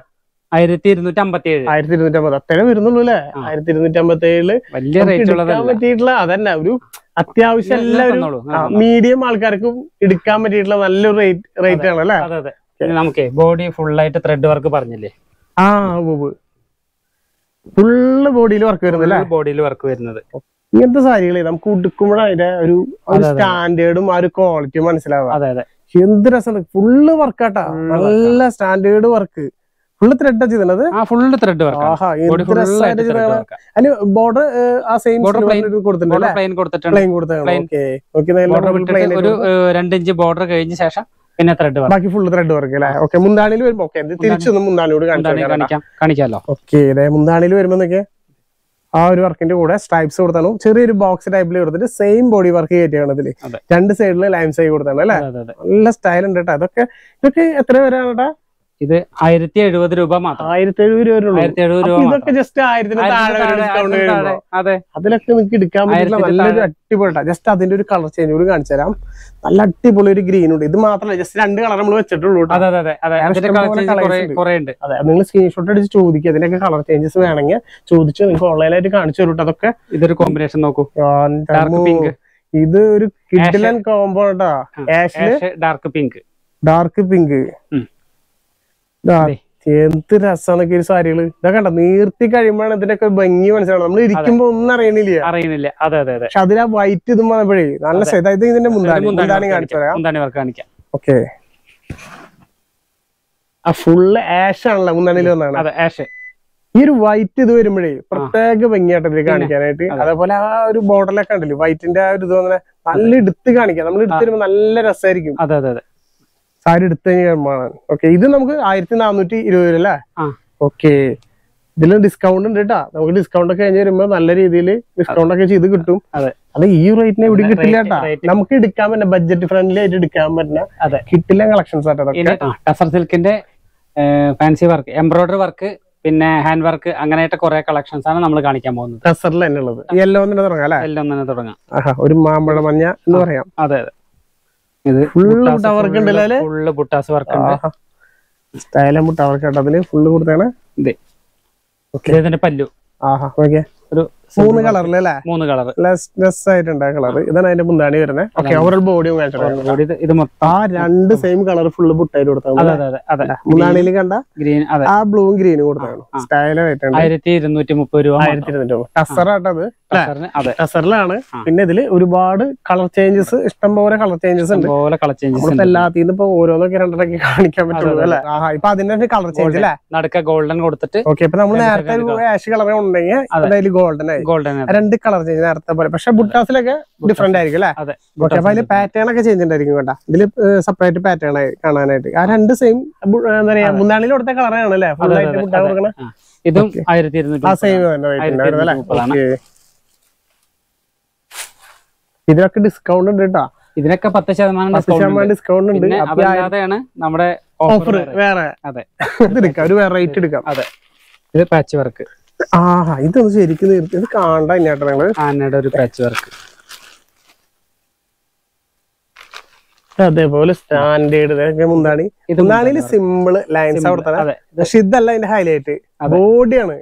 1257. 1250 അത്ര വരുന്നുള്ളൂ അല്ലെ. 1257 വലിയ പറ്റിയിട്ടുള്ള അതന്നെ ഒരു അത്യാവശ്യം എല്ലാവരും മീഡിയം ആൾക്കാർക്കും എടുക്കാൻ പറ്റിയിട്ടുള്ള നല്ലൊരു റേറ്റ് ആണ് അല്ലെ. നമുക്ക് ബോഡി ഫുള്ളായിട്ട് ത്രെഡ് വർക്ക് പറഞ്ഞില്ലേ. ആ, ഫുള്ള് ബോഡിയിൽ വർക്ക് വരുന്നല്ലേ. ബോഡിയിൽ വർക്ക് വരുന്നത് ഇങ്ങനത്തെ സാരികളെ നമുക്ക് ഉടുക്കുമ്പോഴാണ് അതിന്റെ ഒരു സ്റ്റാൻഡേർഡും ആ ഒരു ക്വാളിറ്റിയും മനസ്സിലാവും. എന്ത് രസം. ഫുള്ള് വർക്കാട്ടാ, നല്ല സ്റ്റാൻഡേർഡ് വർക്ക്. ഫുള്ള് ത്രെഡാ ചെയ്തത്. അതിന് ബോർഡർ ആ സെയിം കൊടുത്തിട്ടുണ്ട്. ബോർഡർ കഴിഞ്ഞ ശേഷം പിന്നെ ത്രെഡ് വർക്ക്, ബാക്കി ഫുള്ള് ത്രെഡ് വർക്ക് അല്ലേ. ഓക്കെ, മുന്താണിയിൽ വരുമ്പോ തിരിച്ചൊന്ന് മുന്താണിയോട് കാണിക്കാമല്ലോ. ഓക്കെ, മുന്താണിയിൽ വരുമ്പോ ആ ഒരു വർക്കിന്റെ കൂടെ സ്ട്രൈപ്സ് കൊടുത്താണ്. ചെറിയൊരു ബോക്സ് ടൈപ്പിൽ കൊടുത്തിട്ട് സെയിം ബോഡി വർക്ക് കയറ്റിയാണ്. ഇതില് രണ്ട് സൈഡില് ലൈൻസ് ആയി കൊടുത്താണ് അല്ലെ. നല്ല സ്റ്റൈൽ ഉണ്ട് കേട്ടോ. ഇതൊക്കെ എത്ര വരെയാണ് കേട്ടാ? ഇത് 1070 രൂപ മാത്രം. 1070 രൂപ. ഇതൊക്കെ ജസ്റ്റ് 1000 അതിലൊക്കെ നിങ്ങൾക്ക് എടുക്കാൻ പറ്റില്ല. നല്ലൊരു അടിപൊളി. ജസ്റ്റ് അതിന്റെ ഒരു കളർ ചേഞ്ച് കൂടി കാണിച്ചു തരാം. നല്ല അടിപൊളി ഒരു ഗ്രീൻ ഉണ്ട്. ഇത് മാത്രമല്ല, ജസ്റ്റ് രണ്ട് കളർ നമ്മൾ വെച്ചിട്ടുള്ളൂ. നിങ്ങൾ സ്ക്രീൻഷോട്ട് അടിച്ച് ചോദിക്കുക. അതിനൊക്കെ കളർ ചേഞ്ചസ് വേണമെങ്കിൽ ചോദിച്ചു നിങ്ങൾക്ക് ഓൺലൈനായിട്ട് കാണിച്ചു തരൂട്ടോ. അതൊക്കെ ഇതൊരു കോമ്പിനേഷൻ നോക്കൂ. ഇത് ഒരു കിഡ്ലൻ കോംബോ കേട്ടോ. Dark pink. എന്ത് രസമാണൊക്കെ ഒരു സാരികള്. ഇതാ കണ്ട, നീർത്തി കഴിയുമ്പോഴാണ് ഇതിനൊക്കെ ഭംഗി മനസ്സിലാവുന്നത്. നമ്മൾ ഇരിക്കുമ്പോ ഒന്നും അറിയണില്ല. പക്ഷെ അതിൽ ആ വൈറ്റ് ഇതും വന്നപ്പോഴേ നല്ല സ്ഥലം. ഇതിന്റെ മുന്താണി കാണിച്ചു. ഓക്കെ, ആ ഫുള്ള് ആഷ് ആണല്ലോ മുന്താണിയിൽ വന്നാണ്. ഈ ഒരു വൈറ്റ് ഇത് വരുമ്പോഴേ പ്രത്യേക ഭംഗിയായിട്ട് ഇതിൽ കാണിക്കാനായിട്ട്. അതേപോലെ ആ ഒരു ബോർഡറിലൊക്കെ ഉണ്ടല്ലോ വൈറ്റിന്റെ ആ ഒരു ഇത് വന്നെ നല്ല എടുത്ത് കാണിക്കാം. നമ്മൾ എടുത്ത് വരുമ്പോ നല്ല രസമായിരിക്കും. സാരി എടുത്തു കഴിഞ്ഞാൽ. ഓക്കെ, ഇത് നമുക്ക് 1420 അല്ലേ. ഓക്കെ, ഇതിലും ഡിസ്കൗണ്ട് ഉണ്ട് കേട്ടാ. നമുക്ക് ഡിസ്കൗണ്ട് ഒക്കെ കഴിഞ്ഞ് വരുമ്പോ നല്ല രീതിയിൽ ഡിസ്കൗണ്ട് ഒക്കെ ചെയ്ത് കിട്ടും. അത് ഈ റേറ്റിന് എവിടെ കിട്ടില്ല കേട്ടാ. നമുക്ക് എടുക്കാൻ പറ്റുന്ന ബഡ്ജറ്റ് ഫ്രണ്ട്ലി ആയിട്ട് എടുക്കാൻ പറ്റുന്ന കിട്ടില്ല കളക്ഷൻസ് ആയിട്ട്. ടസർ സിൽക്കിന്റെ ഫാൻസി വർക്ക്, എംബ്രോയിഡറി വർക്ക്, പിന്നെ ഹാൻഡ് വർക്ക്, അങ്ങനെയായിട്ട് കുറെ കളക്ഷൻസ് ആണ് നമ്മൾ കാണിക്കാൻ പോകുന്നത്. ടസറിൽ തന്നെ ഉള്ളത്. എല്ലാം തന്നെ തുടങ്ങാം അല്ലെ. എല്ലാം തന്നെ തുടങ്ങാം. ഒരു മാമ്പഴ മഞ്ഞ എന്ന് പറയാം. അതെ, ഇത് ഫുള്ള് മുട്ട വർക്ക് ഉണ്ടല്ലേ. ഫുള്ള് ബുട്ടാസ് വർക്ക് ഉണ്ട്. സ്റ്റൈല മുട്ട വർക്ക് ആട്ടോ. അതില് ഫുള്ള് കൊടുത്താണ്. ഇതിന്റെ പല്ലു. ആഹാ, ഓക്കെ, ഒരു 3 കളറിലല്ലേ. 3 കളർ ആയിട്ടുണ്ട് കളർ. ഇതാണ് അതിന്റെ മുന്താണി വരുന്നത്. ഓക്കെ, ഓവറോൾ ബോഡിയും ഇത് മൊത്തം ആ രണ്ട് സെയിം കളർ ഫുള്ള് ബുട്ടായിട്ട് കൊടുത്താണ്. മുന്താണിയിൽ കണ്ട ഗ്രീൻ, ആ ബ്ലൂവും ഗ്രീനും കൊടുത്താണ്. സ്റ്റൈലായിട്ടുണ്ട്. 1230 രൂപ. 1230 ടസറാട്ടത്. ടസറിലാണ്. പിന്നെ ഇതില് ഒരുപാട് കളർ ചേഞ്ചസ്, ഇഷ്ടംപോലെ കളർ ചേഞ്ചസ് ഉണ്ട്. എല്ലാത്തിനും ഇപ്പൊ ഓരോന്നൊക്കെ രണ്ടൊക്കെ കാണിക്കാൻ പറ്റുള്ളൂ അല്ലെ. ഇപ്പൊ അതിന്റെ കളർ ചേഞ്ച് അല്ലെ. നടക്ക ഗോൾഡൻ കൊടുത്തിട്ട്. ഓക്കെ, ഇപ്പൊ നമ്മൾ നേരത്തെ ആഷ് കളർ ഉണ്ടെങ്കിൽ ഗോൾഡൻ ആയി. golden. രണ്ട് കളർ ചേഞ്ച് നേരത്തെ പോലെ. പക്ഷേ ബുട്ടാസിലൊക്കെ ഡിഫറന്റ് ആയിരിക്കും അല്ലേ? അതെ. ഓക്കേ, അപ്പോൾ അതിൽ പാറ്റേൺ ഒക്കെ ചേഞ്ച് ഉണ്ടായിരിക്കും കേട്ടോ. ഇതിൽ സെപ്പറേറ്റ് പാറ്റേൺ ആയി കാണാനായിട്ട്. ആ രണ്ട് സെയിം എന്താ പറയാ മുന്നാളിൽ കൊടുത്ത കളർ ആണ് അല്ലേ? ഫുൾ ആയിട്ട് ബുട്ടാ കൊടുക്കണ. ഇതും 1200. ആ സെയിം തന്നെ ആയിട്ടുണ്ട് അല്ലേ? ഓക്കേ. ഇതിനൊക്കെ ഡിസ്കൗണ്ട് ഉണ്ട് കേട്ടോ. ഇതിനൊക്കെ 10% ഡിസ്കൗണ്ട് ഉണ്ട്. അപ്പോൾ അതാണ് നമ്മുടെ ഓഫർ വേറെ. അതെ. ഇത് എടുക്കാം, ഒരു വെറൈറ്റി എടുക്കാം. അതെ. ഇത് പാച്ച് വർക്ക്. ആ ഇതൊന്ന് ശരിക്കും ഇത് കാണണ്ട ഇന്നാട്ടോ നിങ്ങള് ആനയുടെ ഒരു പാച്ച് വർക്ക്. അതേപോലെ സ്റ്റാൻഡേർഡ് മുന്താണി. മുന്താണിയിൽ സിമ്പിൾ ലൈൻസ് കൊടുത്തത്. പക്ഷെ ഇതല്ല അതിന്റെ ഹൈലൈറ്റ്, ബോഡിയാണ്.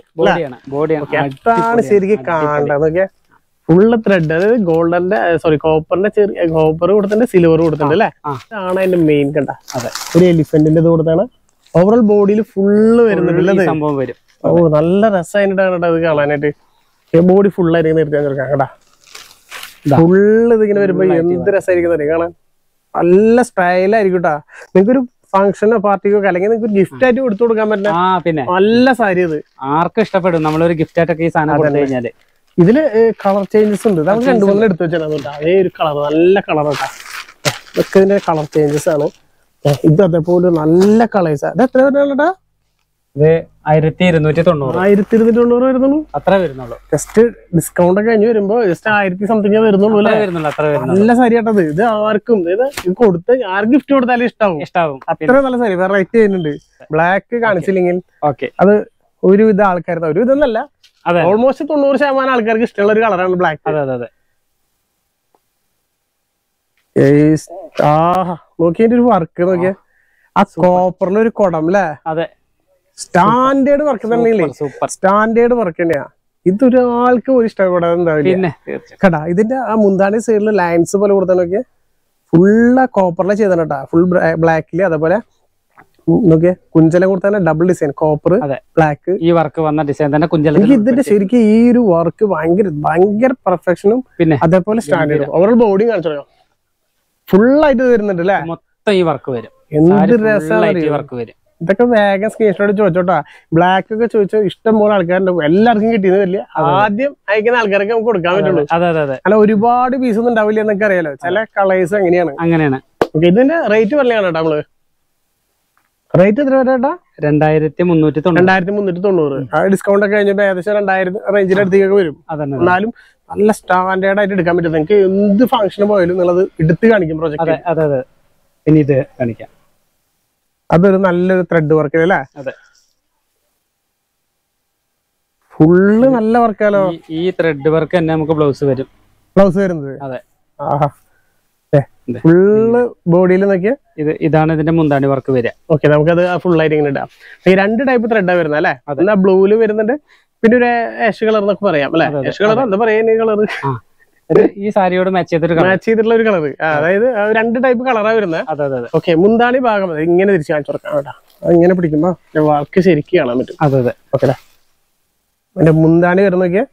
ബോഡിയാണ് ശരിക്കും കാണണ്ടതൊക്കെ. ഫുള്ള് ത്രെഡ്, അതായത് ഗോൾഡന്റെ സോറി കോപ്പറിന്റെ ചെറിയ കോപ്പർ കൊടുത്തിട്ടുണ്ട്, സിൽവർ കൊടുത്തിട്ടുണ്ട് അല്ലേ? ആണ് അതിന്റെ മെയിൻ കണ്ട. അതെ, ഒരു എലിഫന്റിന്റെ ഇത് കൊടുത്താണ്. ഓവറോൾ ബോഡിയിൽ ഫുള്ള് വരുന്നുണ്ട് സംഭവം വരും. ഓ നല്ല രസമായിട്ടാണ് അത് കാണാനായിട്ട്. ബോഡി ഫുള്ളായിരിക്കും നിർത്താൻ ചെറുക്കാൻ കേട്ടാ. ഫുള്ള് ഇതിങ്ങനെ വരുമ്പോ എന്ത് രസമായിരിക്കും കാണാൻ. നല്ല സ്റ്റൈലായിരിക്കും കേട്ടാ. നിങ്ങൾക്കൊരു ഫംഗ്ഷനോ പാർട്ടിക്കോ അല്ലെങ്കിൽ നിങ്ങൾക്ക് ഒരു ഗിഫ്റ്റ് ആയിട്ട് കൊടുത്തു കൊടുക്കാൻ പറ്റുന്ന പിന്നെ നല്ല സാരി. ഇത് ആർക്കും ഇഷ്ടപ്പെടും. നമ്മളൊരു ഗിഫ്റ്റ് ആയിട്ടൊക്കെ ഈ സാധനം കൊടുത്തു കഴിഞ്ഞാല്. ഇതില് കളർ ചേഞ്ചസ് ഉണ്ട്. നമുക്ക് രണ്ടു മൂന്ന് എടുത്തു വെച്ചാൽ അതേ ഒരു കളർ, നല്ല കളർ കേട്ടാ. ഇതൊക്കെ ഇതിന്റെ കളർ ചേഞ്ചസ് ആണ്. ഇത് അതേപോലെ നല്ല കളേഴ്സാ. അത് എത്ര വരുന്നേട്ടാ? ഇത് 1290. 1290 വരുന്നുള്ളൂ, അത്ര വരുന്നുള്ളൂ. ജസ്റ്റ് ഡിസ്കൗണ്ട് ഒക്കെ കഴിഞ്ഞ് വരുമ്പോ ജസ്റ്റ് 1000 something വരുന്നുള്ളൂ. നല്ല സാരി ആട്ടത്. ഇത് ആർക്കും കൊടുത്ത് ആർക്ക് ഗിഫ്റ്റ് കൊടുത്താലും ഇഷ്ടാവും. അത്ര നല്ല സാരി വെറൈറ്റി ആയിട്ടുണ്ട്. ബ്ലാക്ക് കാണിച്ചില്ലെങ്കിൽ ഓക്കെ, അത് ഒരുവിധ ആൾക്കാരുടെ ഒരുവിധം എന്നല്ല, ഓൾമോസ്റ്റ് 90% ആൾക്കാർക്ക് ഇഷ്ടമുള്ള ഒരു കളറാണ് ബ്ലാക്ക്. അതെ അതെ. നോക്കിയ ഒരു വർക്ക് നോക്കിയാ ആ കോപ്പറിന്റെ ഒരു കുടം അല്ലേ? അതെ, സ്റ്റാൻഡേർഡ് വർക്ക് തന്നെയല്ലേ? സൂപ്പർ സ്റ്റാൻഡേർഡ് വർക്ക് തന്നെയാ. ഇതൊരാൾക്ക് ഒരു ഇഷ്ടപ്പെടാതെ ഉണ്ടാവില്ല കേട്ടാ. ഇതിന്റെ ആ മുന്താണി സൈഡില് ലൈൻസ് പോലെ കൊടുത്താൽ നോക്കിയാൽ ഫുള്ള് കോപ്പറിലെ ചെയ്താണ് കേട്ടാ. ഫുൾ ബ്ലാക്കില് അതേപോലെ നോക്കിയാൽ കുഞ്ചലം കൊടുത്താൽ ഡബിൾ ഡിസൈൻ കോപ്പർ ബ്ലാക്ക്. ഈ വർക്ക് വന്ന ഡിസൈൻ തന്നെ കുഞ്ചലം. എനിക്ക് ഇതിന്റെ ശരിക്കും ഈ ഒരു വർക്ക് ഭയങ്കര പെർഫെക്ഷനും പിന്നെ അതേപോലെ സ്റ്റാൻഡേർഡും. ഓവറോൾ ബോഡി കാണിച്ചോ ഫുള്ളായിട്ട് വരുന്നുണ്ട് അല്ലേ? മൊത്തം ഈ വർക്ക് വരും. എന്ത് രസമാണ് ഈ വർക്ക് വരും. ഇതൊക്കെ വേഗം സ്ക്രീൻഷോട്ട് ചോദിച്ചോട്ടാ. ബ്ലാക്ക് ഒക്കെ ചോദിച്ചോ ഇഷ്ടം പോലെ ആൾക്കാരുണ്ടാവും. എല്ലാവർക്കും കിട്ടിയെന്നില്ല. ആദ്യം അയക്കുന്ന ആൾക്കാരൊക്കെ നമുക്ക് കൊടുക്കാൻ പറ്റുള്ളൂ. അല്ല ഒരുപാട് പീസ് ഒന്നും ഉണ്ടാവില്ല എന്നൊക്കെ അറിയാലോ. ചില കളേഴ്സ് അങ്ങനെയാണ്. ഇതിന്റെ റേറ്റ് വല്ലതാണ് കേട്ടോ? നമ്മള് റേറ്റ് എത്ര വരാട്ടാ? 2390. ഡിസ്കൗണ്ട് ഒക്കെ കഴിഞ്ഞിട്ട് ഏകദേശം 2000 റേഞ്ചിന്റെ അടുത്തേക്കൊക്കെ വരും. എന്നാലും നല്ല സ്റ്റാൻഡേർഡ് ആയിട്ട് എടുക്കാൻ പറ്റും. നിങ്ങൾക്ക് എന്ത് ഫംഗ്ഷന് പോയാലും നിങ്ങളത് എടുത്ത് കാണിക്കും പ്രോജക്റ്റ്. അതെ അതെ. ഇനി ഇത് കാണിക്കാം. അതൊരു നല്ലൊരു ത്രെഡ് വർക്ക് അല്ലേ? അതെ, ഫുള്ള് നല്ല വർക്കാലോ. ഈ ത്രെഡ് വർക്ക് തന്നെ നമുക്ക് ബ്ലൗസ് വരുന്നത്. അതെ, ഫുള്ള് ബോഡിയിൽ നോക്കിയാൽ ഇതാണ് ഇതിന്റെ മുന്താണി വർക്ക് വരിക. ഓക്കെ, നമുക്കത് ഫുൾ ആയിട്ട് ഇങ്ങനെ ഇടാം. ഈ രണ്ട് ടൈപ്പ് ത്രെഡാണ് വരുന്നത് അല്ലേ? അതെന്നാ ബ്ലൂല് വരുന്നുണ്ട്, പിന്നെ ഒരു ആഷ് കളർ എന്നൊക്കെ പറയാം അല്ലെ? ആഷ് കളർ എന്താ പറയാ കളർ, ഈ സാരിയോട് മാച്ച് ചെയ്തിട്ടുള്ള ഒരു കളർ. അതായത് രണ്ട് ടൈപ്പ് കളറാണ് വരുന്നത്. ഓക്കെ, മുന്താണി ഭാഗം ഇങ്ങനെ തിരിച്ചു കാണിച്ചു കൊടുക്കാം കേട്ടോ. ഇങ്ങനെ പിടിക്കുമ്പോ വർക്ക് ശരിക്കും കാണാൻ പറ്റും. അതെ അതെ. ഓക്കെ, അതിന്റെ മുന്താണി വരുന്നൊക്കെ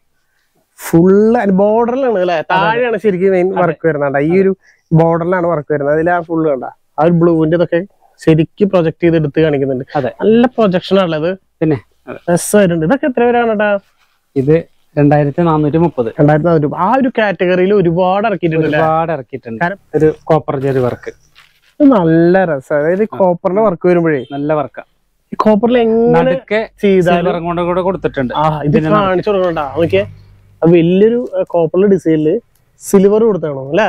ഫുള്ള് ബോർഡറിലാണ് അല്ലെ? താഴെയാണ് ശരിക്കും മെയിൻ വർക്ക് വരുന്നത്. ഈ ഒരു ബോർഡറിലാണ് വർക്ക് വരുന്നത്. അതിൽ ആ ഫുള്ള് കണ്ട ആ ഒരു ബ്ലൂവിന്റെ ഇതൊക്കെ ശരിക്കും പ്രൊജക്ട് ചെയ്ത് എടുത്ത് കാണിക്കുന്നുണ്ട്. നല്ല പ്രൊജക്ഷൻ ആണുള്ളത്. പിന്നെ രസമായിട്ടുണ്ട്. ഇതൊക്കെ എത്ര പേരാണ് കേട്ടാ? ഇത് 2430. ആ ഒരു കാറ്റഗറിയിൽ ഒരുപാട് ഇറക്കിയിട്ടുണ്ട്. ഒരു കോപ്പർ ജെറി വർക്ക് നല്ല രസം. അതായത് കോപ്പറിന്റെ വർക്ക് വരുമ്പോഴേ നല്ല വർക്കാ. ഈ കോപ്പറിൽ എങ്ങനെ ചെയ്താലും കൊടുത്തിട്ടുണ്ട്. ഇത് കാണിച്ചു കൊടുക്കണ്ട. നോക്കിയാ വലിയൊരു കോപ്പറിലെ ഡിസൈനില് സിൽവർ കൊടുത്താണോ അല്ലെ?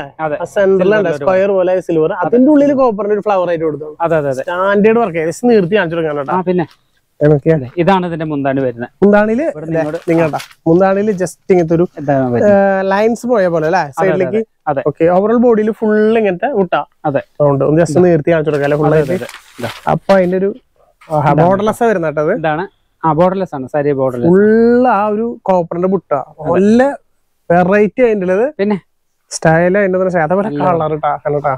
സെന്ററിലുണ്ട് സ്ക്വയർ പോലെ സിൽവർ, അതിന്റെ ഉള്ളിൽ കോപ്പറിന്റെ ഒരു ഫ്ലവർ ആയിട്ട് കൊടുത്തു. സ്റ്റാൻഡേർഡ് വർക്ക് ഏകദേശം നിർത്തി കാണിച്ചു കൊടുക്കാനോട്ടാ. പിന്നെ ഇതാണ് ഇതിന്റെ മുന്താണി വരുന്നത്. മുന്താണിയില് നിങ്ങളുടെ മുന്താണിയില് ജസ്റ്റ് ഇങ്ങനത്തെ ഒരു ലൈൻസ് പോയ പോലെ അല്ലെ സൈഡിലേക്ക്? ഓക്കെ, ഓവറോൾ ബോഡിയിൽ ഫുള്ള് ഇങ്ങനത്തെ വിട്ടാ. അതെ, ജസ്റ്റ് നിർത്തി കാണിച്ചു കൊടുക്കാം ഫുള്ളായിട്ട്. അപ്പൊ അതിന്റെ ഒരു ബോർഡർലെസ് വരുന്നത്. ഇതാണ് ബോർഡർലെസ് ആണ് സാരി. ബോർഡർ ഫുള്ള് ആ ഒരു കോപ്പറിന്റെ വിട്ടാ. നല്ല വെറൈറ്റി അതിൻ്റെ ഉള്ളത്. പിന്നെ സ്റ്റൈൽ അതിന്റെ കളർ ഇട്ടാ കണ്ടാ.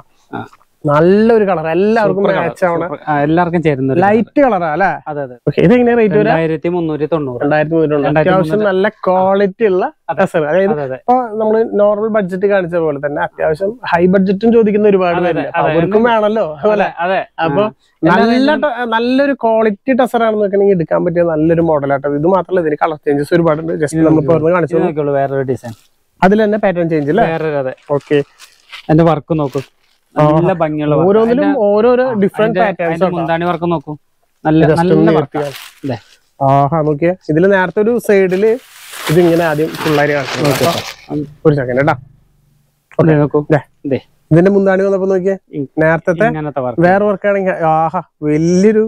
നല്ലൊരു കളർ എല്ലാവർക്കും മാച്ച് ആവണം, എല്ലാവർക്കും ചേരുന്ന ലൈറ്റ് കളറാ അല്ലെ? അതെ അതെ. ഇതെങ്ങനെ റേറ്റ്? 2390. അത്യാവശ്യം നല്ല ക്വാളിറ്റി ഉള്ള ടസർ. അതായത് ഇപ്പൊ നമ്മള് നോർമൽ ബഡ്ജറ്റ് കാണിച്ച പോലെ തന്നെ അത്യാവശ്യം ഹൈ ബഡ്ജറ്റും ചോദിക്കുന്ന ഒരുപാട് പേര്, അവർക്കും വേണല്ലോ അല്ലെ? അപ്പൊ നല്ലൊരു ക്വാളിറ്റി ടസർ ആണെന്ന് വെക്കണമെങ്കിൽ എടുക്കാൻ പറ്റിയ നല്ലൊരു മോഡലാട്ടോ. ഇത് മാത്രമല്ല ഇതിന് കളർ ചേഞ്ചസ് ഒരുപാടുണ്ട്. ജസ്റ്റ് നമ്മൾ കാണിച്ചു നോക്കിയുള്ളൂ. വേറൊരു ഡിസൈൻ അതിൽ തന്നെ പാറ്റേൺ ചേഞ്ച് അല്ലേ? വേറെ ഓക്കെ. എന്റെ വർക്ക് നോക്കൂ, നല്ല ഭംഗിയുള്ള ഓരോന്നിലും ഓരോരോ ഡിഫറെന്റ് പാറ്റേൺസ്. മുന്താണി വർക്ക് നോക്കൂ, നല്ല നല്ല വർക്ക്. ആഹാ നോക്കിയ ഇതില് നേരത്തെ ഒരു സൈഡില് ഇതിങ്ങനെ ആദ്യം പിള്ളേര് ഒരു സെക്കൻഡ് കേട്ടാ. ഓക്കെ നോക്കൂ, ഇതിന്റെ മുന്താണി വന്നപ്പോ നോക്കിയേ നേരത്തെ വേറെ വർക്കാണെങ്കിൽ ആഹാ വലിയൊരു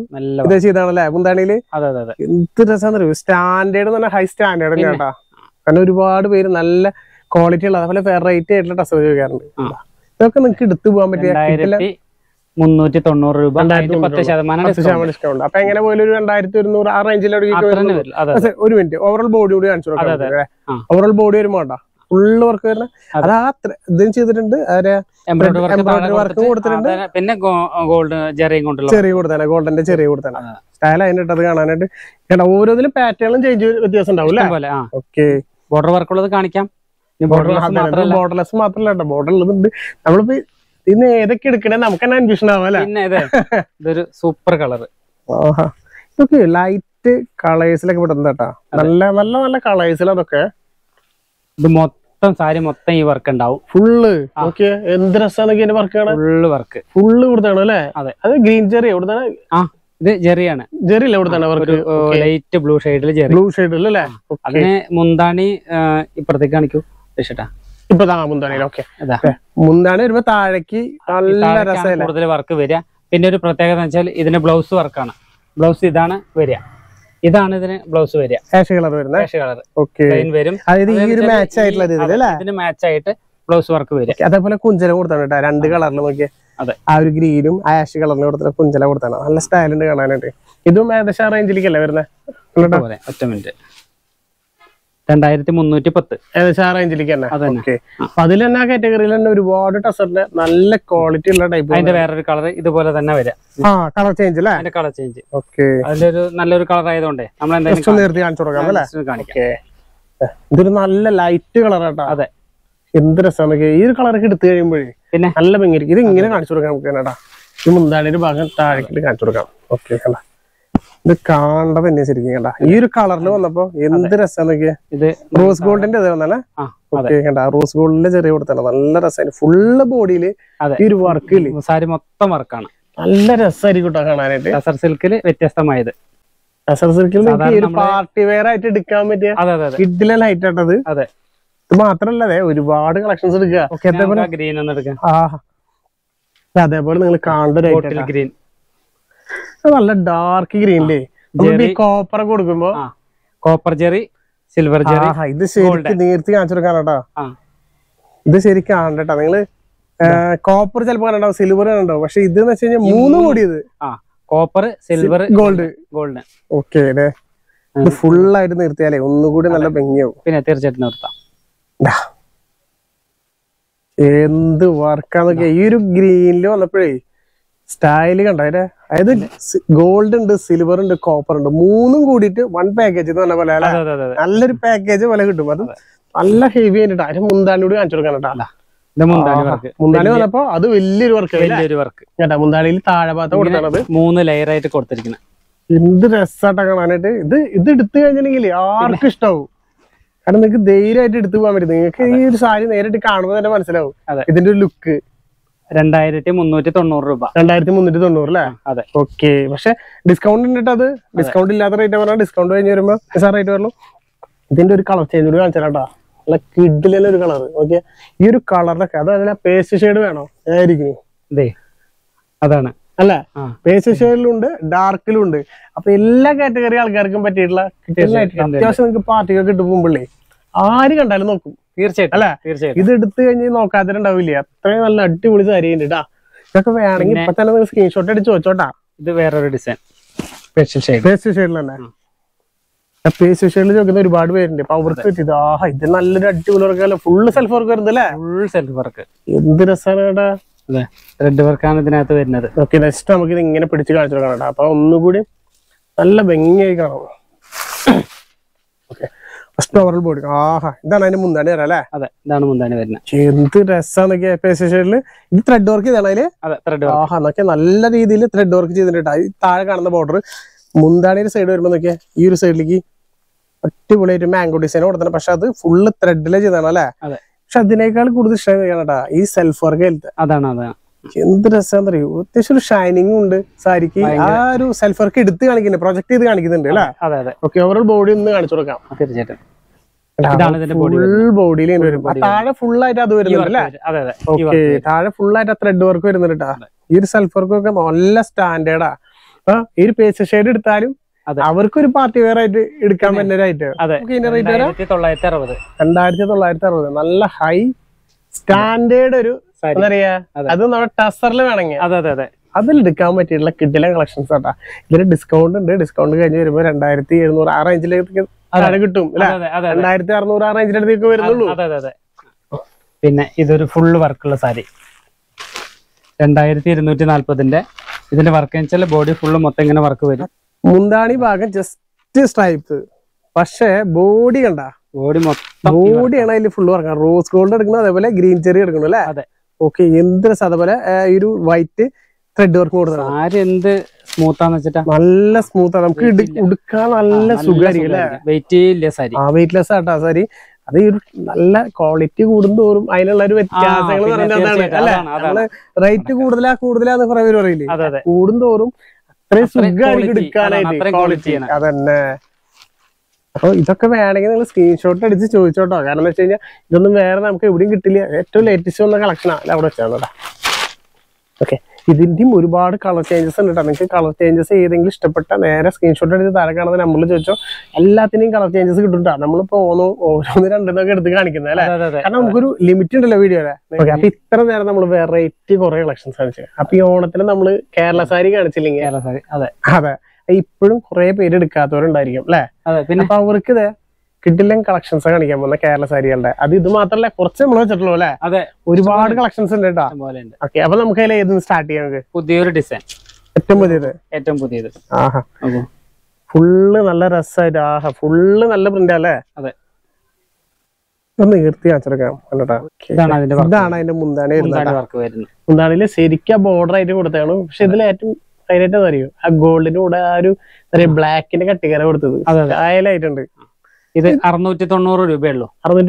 ഇതാണല്ലേ മുന്താണിയില്. എന്ത് രസം, സ്റ്റാൻഡേർഡ് ഹൈ സ്റ്റാൻഡേർഡ് കേട്ടാ. കാരണം ഒരുപാട് പേര് നല്ല ക്വാളിറ്റി ഉള്ള അതുപോലെ വെറൈറ്റി ആയിട്ടുള്ള ടസർ ചോദിക്കാറുണ്ട്. ഇതൊക്കെ നിങ്ങൾക്ക് എടുത്തു പോകാൻ പറ്റിയ 390 രൂപ, 10% ഡിസ്കൗണ്ട്. അപ്പൊ എങ്ങനെ പോയാലും ഒരു 2100 ആ റേഞ്ചിലോട്. ഒരു മിനിറ്റ്, ഓവറോൾ ബോഡി കൂടി കാണിച്ചു കൊടുക്കാം. ഓവറോൾ ബോഡി വരുമ്പോ ഫുള്ള് വർക്ക് വരുന്ന അതാ ഇതും ചെയ്തിട്ടുണ്ട്, വർക്കും കൊടുത്തിട്ടുണ്ട്. പിന്നെ ഗോൾഡ് ചെറിയ കൊടുത്താണ്, ഗോൾഡിന്റെ ചെറിയ കൊടുത്താണ് സ്റ്റൈൽ. അതിനിട്ട് അത് കാണാനായിട്ട് ഓരോന്നിലും പാറ്റേണും ചേഞ്ച് വ്യത്യാസം ഉണ്ടാവും. ഓക്കെ, ബോർഡർ വർക്കുള്ളത് കാണിക്കാം. ബോർഡർലെസ് മാത്രല്ല കേട്ടോ, ബോർഡർ ഉള്ളതുണ്ട്. നമ്മളിപ്പോ ഇന്ന് ഏതൊക്കെ എടുക്കണേ നമുക്ക് തന്നെ അന്വേഷണം ആവാല്ലേ? ഇതൊരു സൂപ്പർ കളർ. ആഹാ, ഇതൊക്കെ ലൈറ്റ് കളേഴ്സിലൊക്കെ വിടുന്നതാട്ടാ. നല്ല നല്ല നല്ല കളേഴ്സിൽ അതൊക്കെ. ഇത് മൊത്തം സാരി മൊത്തം ഈ വർക്ക് ഉണ്ടാവും ഫുള്ള്. ഓക്കെ, എന്ത് രസമാണ് വർക്കാണ്. ഫുള്ള് വർക്ക് ഫുള്ള് ഇവിടുത്താണ് അല്ലേ? അതെ. അത് ഗ്രീൻ ജെറി ഇവിടുത്താണ്. ആ, ഇത് ജെറിയാണ്. ജെറിയില്ല ഇവിടുത്താണ് വർക്ക്. ലൈറ്റ് ബ്ലൂ ഷെയ്ഡിൽ ജെറി, ബ്ലൂ ഷെയ്ഡിൽ അല്ലേ? അതിന് മുന്താണി ഇപ്പുറത്തേക്ക് കാണിക്കൂ. ഇപ്പൊ മുന്താണി വരുമ്പോ താഴേക്ക് നല്ല രസം കൂടുതൽ വർക്ക് വരിക. പിന്നെ ഒരു പ്രത്യേകത വെച്ചാൽ ഇതിന് ബ്ലൗസ് വർക്കാണ്. ബ്ലൗസ് ഇതാണ് വരിക, ഇതാണ് ഇതിന് ബ്ലൗസ് വരിക. ആഷ് കളർ വരുന്നത്, ആഷ് കളർ വരും. ഇതിന് മാച്ച് ആയിട്ട് ബ്ലൗസ് വർക്ക് വരിക. അതേപോലെ കുഞ്ചല കൊടുത്താണ് രണ്ട് കളറിൽ നോക്കിയാൽ. അതെ, ആ ഒരു ഗ്രീനും ആഷ് കളറിന് കൊടുത്ത കുഞ്ചല കൊടുത്താണ്. നല്ല സ്റ്റൈലുണ്ട് കാണാനായിട്ട്. ഇതും ഏകദേശം റേഞ്ചിലേക്കല്ലേ വരുന്നത്? ഒറ്റ മിനിറ്റ്, 2310 അതിൽ തന്നെ കാറ്റഗറിയിൽ തന്നെ ഒരുപാട് ടസറിന്റെ നല്ല ക്വാളിറ്റി ഉള്ള ടൈപ്പ്. അതിന്റെ വേറൊരു കളർ ഇതുപോലെ തന്നെ വരാം. കളർ ചേഞ്ച് അല്ലേ? അതിന്റെ കളർ ചേഞ്ച്. ഓക്കെ, അതിന്റെ ഒരു നല്ലൊരു കളർ ആയതുകൊണ്ട് നമ്മൾ എന്തായാലും കാണിച്ചു കൊടുക്കാം. ഇതൊരു നല്ല ലൈറ്റ് കളർ ആട്ടോ. അതെ, എന്ത് രസമാണ് ഈ ഒരു കളറൊക്കെ എടുത്തു കഴിയുമ്പോഴേ. പിന്നെ നല്ല ഭംഗി. ഇത് ഇങ്ങനെ കാണിച്ചു കൊടുക്കാം നമുക്ക് കേട്ടാ. ഈ മുന്താണിയുടെ ഭാഗം താഴേക്ക് കാണിച്ചു കൊടുക്കാം. ഓക്കെ, കേട്ടാ ഇത് കാണേണ്ടത് തന്നെ ശരിക്കും കേട്ടാ. ഈ ഒരു കളറിൽ വന്നപ്പോ എന്ത് രസമാണ്. ഇത് റോസ് ഗോൾഡിന്റെ വന്നല്ലേ? ഓക്കെ, കേട്ടാ റോസ് ഗോൾഡിന്റെ ചെറിയ കൊടുത്താണ്. നല്ല രസമാണ് ഫുള്ള് ബോഡിയില് ഈ ഒരു വർക്കില്. സാരി മൊത്തം വർക്കാണ്, നല്ല രസമായിരിക്കും കേട്ടോ കാണാനായിട്ട്. ടസർ സിൽക്കില് വ്യത്യസ്തമായത്, ടസർ സിൽക്കിൽ പാർട്ടി വെയർ ആയിട്ട് എടുക്കാൻ പറ്റിയ കിഡിലെ ലൈറ്റ് ആട്ടത്. അതെ, ഇത് മാത്രല്ലേ ഒരുപാട് കളക്ഷൻസ് എടുക്കുക. ഗ്രീൻ ഒന്ന് എടുക്കാം. അതേപോലെ നിങ്ങൾ കാണേണ്ട ഗ്രീൻ, നല്ല ഡാർക്ക് ഗ്രീനില്ലേ? കോപ്പർ കൊടുക്കുമ്പോ കോപ്പർ ജെറി, സിൽവർ ജെറി. ഇത് ശരിക്കും നേരത്തെ കാണിച്ചു കൊടുക്കാനാട്ടാ. ഇത് ശരിക്കും കാണണ്ടാ. നിങ്ങള് കോപ്പർ ചിലപ്പോ കണ്ടാവും, സിൽവർ കണ്ടാവും. പക്ഷെ ഇത് എന്ന് വെച്ച് കഴിഞ്ഞാൽ 3 കോടിയത് copper silver gold gold. Okay, ഇത് ഫുള്ളായിട്ട് നിർത്തിയാലേ ഒന്നുകൂടി നല്ല ഭംഗിയാവും. പിന്നെ തീർച്ചയായിട്ടും നിർത്താം. എന്ത് വർക്കാന്നൊക്കെ ഈ ഒരു ഗ്രീനില് വന്നപ്പോഴേ സ്റ്റൈല് കണ്ടോ? അതായത് ഗോൾഡ് ഉണ്ട്, സിൽവർ ഉണ്ട്, കോപ്പർ ഉണ്ട്. 3 കൂടിയിട്ട് 1 പാക്കേജ് എന്ന് പറഞ്ഞ പോലെ നല്ലൊരു പാക്കേജ് പോലെ കിട്ടും. അത് നല്ല ഹെവി ആയിട്ട് അതിന് മുന്താണിയോട് കാണിച്ചു കൊടുക്കാനാട്ടാ. മുന്താണി വന്നപ്പോ അത് വലിയൊരു വർക്ക്, വലിയൊരു വർക്ക് കേട്ടാ. മുന്താണിയിൽ താഴെ ഭാഗത്ത് കൊടുത്തത് 3 ലെയർ ആയിട്ട് കൊടുത്തിരിക്കുന്നത്. എന്ത് രസാട്ടാ കാണാനായിട്ട്. ഇത് ഇത് എടുത്തു കഴിഞ്ഞിട്ടുണ്ടെങ്കിൽ ആർക്കും ഇഷ്ടാവും. കാരണം നിങ്ങക്ക് ധൈര്യമായിട്ട് എടുത്തു പോകാൻ പറ്റും. നിങ്ങൾക്ക് ഈ ഒരു സാരി നേരിട്ട് കാണുമ്പോൾ തന്നെ മനസ്സിലാവും ഇതിന്റെ ഒരു ലുക്ക്. 2390 രൂപ, 2390 അല്ലേ? അതെ. ഓക്കെ, പക്ഷെ ഡിസ്കൗണ്ട് ഉണ്ട്. അത് ഡിസ്കൗണ്ട് ഇല്ലാത്ത റേറ്റ് പറഞ്ഞാൽ ഡിസ്കൗണ്ട് കഴിഞ്ഞ് വരുമ്പോ സാർ റേറ്റ് വരുള്ളൂ. ഇതിന്റെ ഒരു കളർ ചേഞ്ച് കൂടി കാണിച്ചാലാട്ടാ. നല്ല കിഡിലെ ഒരു കളർ. ഓക്കെ, ഈ ഒരു കളറിലൊക്കെ അതല്ല പേസ്റ്റ് ഷെയ്ഡ് വേണോ ആയിരിക്കും. അതാണ് അല്ല, പേസ്റ്റ് ഷെയ്ഡിലുണ്ട്, ഡാർക്കിലുണ്ട്. അപ്പൊ എല്ലാ കാറ്റഗറി ആൾക്കാർക്കും പറ്റിയിട്ടുള്ള അത്യാവശ്യം നിങ്ങൾക്ക് പാർട്ടിക്കൊക്കെ കിട്ടുമ്പോഴേ ആര് കണ്ടാലും നോക്കും തീർച്ചയായിട്ടും അല്ലെ? തീർച്ചയായിട്ടും ഇത് എടുത്തു കഴിഞ്ഞ് നോക്കാത്തവരുണ്ടാവില്ല. അത്രയും നല്ല അടിപൊളി സാരിയുണ്ട്. ഇതൊക്കെ വേണമെങ്കിൽ ഇപ്പൊ തന്നെ സ്ക്രീൻഷോട്ട് അടിച്ച് വെച്ചോട്ടാ. ഇത് വേറൊരു ഡിസൈൻ പേസ്റ്റ് ഷെയ്ഡിൽ തന്നെ. പേസ്റ്റ് ഷെയ്ഡിൽ ചോദിക്കുന്ന ഒരുപാട് പേരുണ്ട്. അപ്പൊ അവർക്ക് പറ്റിയത് ആഹ് ഇത് നല്ലൊരു അടിപൊളി വർക്ക്. ഫുള്ള് സെൽഫ് വർക്ക് വരുന്നത് അല്ലേ? Full self work. എന്ത് രസമാണ് കേട്ടാ. red work on the other. Okay, that's getting in a particular good. I love being okay. A store board. Ah, then I moon than a other than Chintu Sanaga Pesicely, the thread dorky than I thread door. Hanaka, thread dorky than a target on the border. Mundani said, you said Liggy, a tubulated mango design or than a Pashadu, full thread legend than a la. Shadinakal could the shine Canada is self for guilt. Adana. Interesting, they should shining wound, Sariki, Aru, self for kid, the Anakin project, the Anakin. Okay, overall body in the Antroka. Full body, full light at the okay, Tara full light at thread door quit in the dark. Yourself for Gogam, all less standard. It pays a shaded time. Our curry party where I did come and write there. Okay, and that's the lighter of them. High standard. That's not Tussar living. Other come at it like a collections. There is discount and they discount and directly arrange it. Other good to other than either full workless. And directly in Alpadinde, is in a work and a body full of nothing and a work with Mundani bargain just this type. Pasha, body and a body and I live full work and rose gold and green cherry. Okay, in the Sadabala, you do white thread door code. I in the smooth on the Malla smooth on kid would come unless sugar weightless. Ah, weightless at Asari. They call it to good door. I know with Castle right to good lack would the forever really. Other wooden door, press good quality other than. Oh, it's a screenshot. It's a short dog. I'm not saying you don't wear them. Okay, we didn't get too late. It's on the collection. Okay, he didn't do color changes and automatic color changes. English tapata and air screenshot is the Arakan and Amulajo. A Latin color changes to Danamulo or the Ganikin. And I'm going to limit it to the video. Okay, there are number rating or elections. Happy on careless ironing and chilling other. I put a crepe aided Catherine Diarium. I've been a power kid. Kittiling collections are going to come on the careless ideal. I did the matter like for some logic Lola. We bought collections in the dark. Okay, Abalam Kale isn't starting. Put the descent. Atombuddhis. Ah, full and a letter aside. Ah, full and a letter in the lair. Nothing at the answer. Dana in the Mundan. Mundan is Erika board right over there. She let him. I read you a golden order, a black in a ticket over to other. I lightened it. Is Arno Titono Rebello? Arno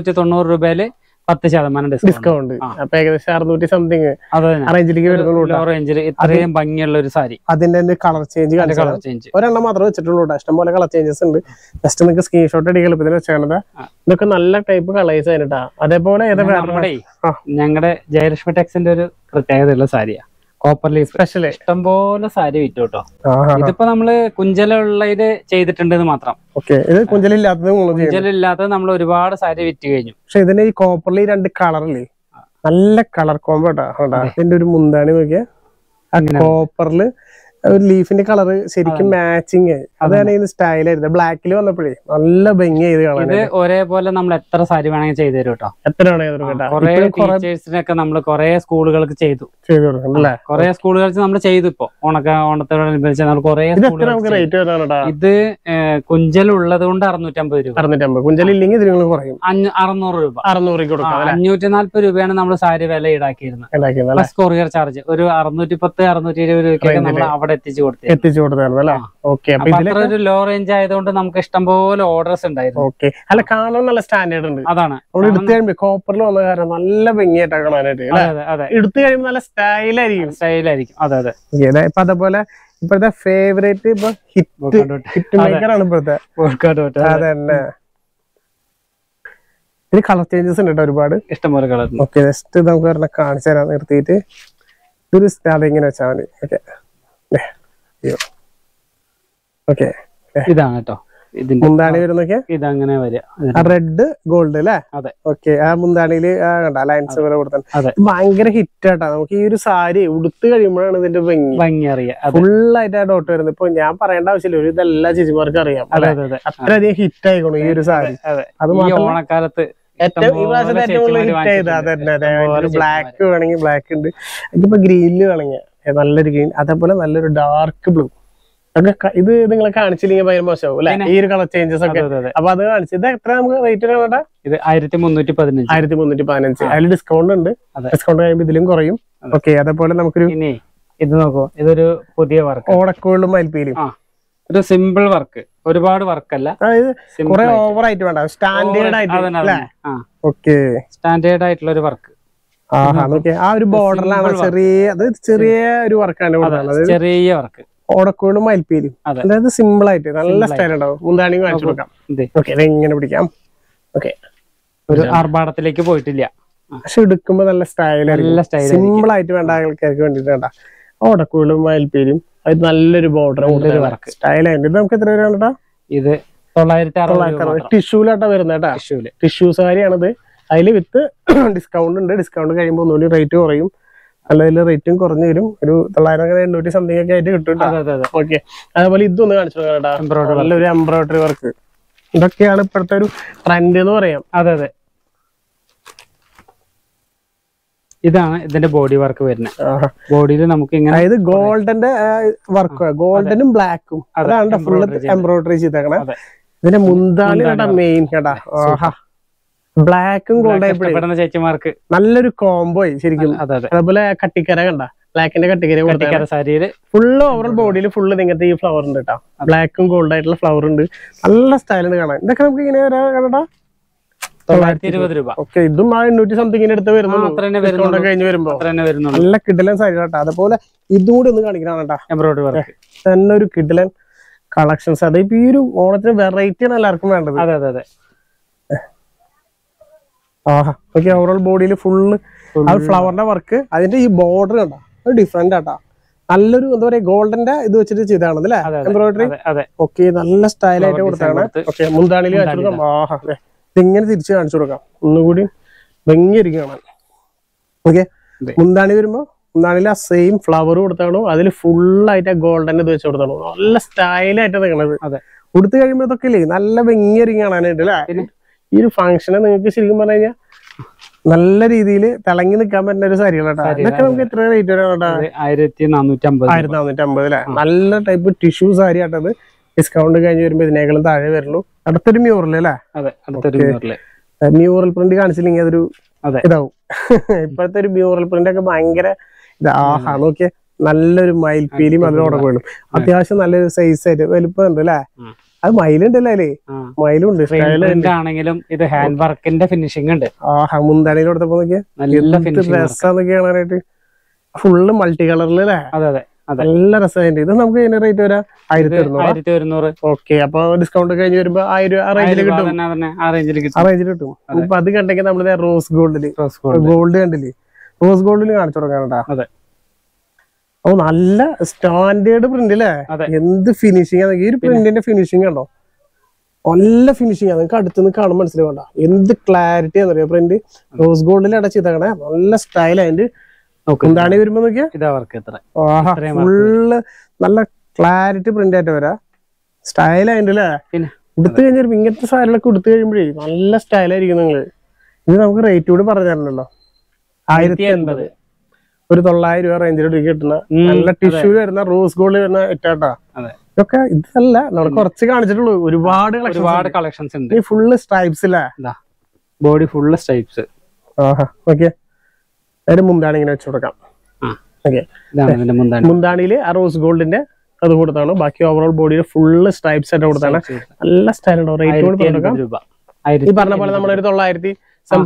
Titono Rebelle, but the Salaman discount. A peg is Arno to something other than arranging it orange, it rain bangal sari. Other than the color change and the color change. Or another chitro dash, tomorrow changes and the stomach skin shot to deal with the channel. Look on a left type of a laser and a debone. Nanga Jairish Matex and the Lasaria. Especially Tambola side with Toto. The Panamle, Kunjala Lade, Chay the Tender Matra. Okay, Kunjali Latin, Amlo reward side with you. Say the name corporate and the colorly. A lack color converter, into Mundani again. And corporally, I would leave in the color, Sidiki matching it. Other name style, the black yellow pretty. I love being here or a bolanum letter side when I say the rota. Korea school girl Chedu. Korea school girls number Chedupo, on a third version of Korea. The Kunjalula Arno Temple. Kunjali Ling is for him. Arno Rigo. Newton Alperuvian number side of a lady. I can. Last courier charge. Arno Tipata Arno okay, Lorange, I don't know Custombo orders and diet. Okay, Alacano standard. Adana. Only there be copper and loving yet. It there is stylish. Other. Yeah, Padabola, but the favorite hit to make around brother. Work out other than color changes in everybody. Okay, let's do the cancer and the theatre. Do this styling in a channel. Okay. Yeah. Okay. Idangato. Mundani a red gold. Okay, I Mundani alliance over them. Banger hit at a side would remember the wing area. Full light at daughter in the Punyapa and now she will read the largest worker. After they hit take on your side. I don't want to black black and green dark blue. I it is a simple work. It is work. Standard. Okay. Standard work. Okay. That is border. That is a simple it's a little border. Style and the tissue. Tissues are I live with the discount and the discount game on the rate or you. A little rating cornerium. The line notice something I did to okay. I will do the answer. Embroidery work. The Kiana Pertu Trandinorium. Other then a body work body either gold and work gold and black and full embroidery then a mundana main black and gold I combo black and full overall body full the flower black and gold title flower and all style okay, do I notice something in it? The Kiddlen collections are the pure or the variety and alarm. Ah, okay, overall body full flower work. I think border different data. Allure golden embroidery. Okay, the less style. Okay, Mundani. Things it's an answer. Nobody Bengi. Okay, Mundani Nanila same flower or Tano, other full light a gold and the Chodano. All style at the other. Would they remember the killing? I love Bengi and Adela. You function and you see Manaya. Nalari, telling the comment that is I get ready to irritate on the temple. I don't know the temple. All type of tissues are at the discount again. You may neglect the river. At the mural, mural printing and selling other. But the mural printing a banger, the aha, okay, Naller mile peeling and lot of wood. At the Ashan says, said, well, Pernilla, a mile and a lily, mile and the style and Danangilum, it a handwork and the finishing and ah, Hamundani or the Poga, a little finishing. Full multicolor lilla, other. That's why I did not okay, about discount again, I arrange it. But they can take another rose gold, rose gold in Arthur. Oh, Allah, standard printilla in the finishing and the print in the finishing and all. All the finishing and cut it in the columns in the clarity and the reprint, rose gold in all style and okay. What do you think? Full clarity print. Style and style. I will show you the Mundani. Rose gold in there. I will show body full stripes. I will show you the style. I will show you the I will show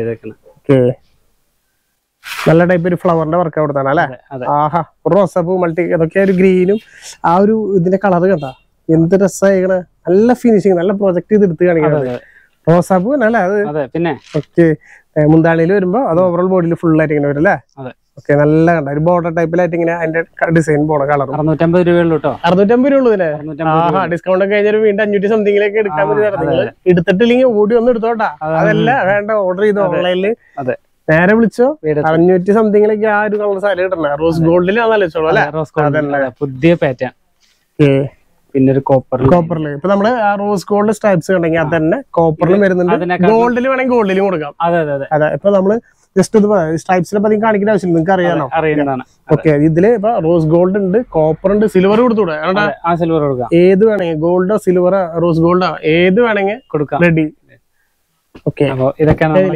you the நல்ல type ஒரு ഫ്ലവറിന്റെ work കൊടുത്താണല്ലേ ആഹാ റോസാപ്പൂ multi അതൊക്കെ ഒരു ഗ്രീനും ആ ഒരു ഇതിന്റെ കളർ കണ്ടോ എന്ത് രസമായിക്കണ നല്ല ഫിനിഷിംഗ് നല്ല പ്രൊജക്റ്റ് ചെയ്ത് എടുത്തു കാണിക്കാണ് റോസാപ്പൂ അല്ലേ അതെ പിന്നെ ഓക്കേ മുന്താണിയിൽ വരുമ്പോൾ അത് ഓവറോൾ ബോഡിയിൽ ഫുൾ ആയിട്ട് ഇങ്ങനെ വരും അല്ലേ അതെ ഓക്കേ നല്ല കണ്ടോ ഒരു ബോർഡർ ടൈപ്പ് ലൈറ്റ് ഇങ്ങനെ അതിന്റെ ഡിസൈൻ പോണ കളർ 650 രൂപയേ ഉള്ളൂ ട്ടോ 650 രൂപയേ ഉള്ളൂ ഇതിനെ ആഹാ ഡിസ്കൗണ്ട് ഒക്കെ കഴിഞ്ഞാൽ വീണ്ടും 500 സംതിങ്ങിലേക്ക് എടുക്കാൻ പറ്റും എടുത്തിട്ടില്ലെങ്കിൽ ഓടി ഒന്ന് എടുത്തോട്ടാ അതല്ല വേണ്ട ഓർഡർ ചെയ്ത് ഓൺലൈനിൽ അതെ something like a rose gold. Rose gold. Okay. This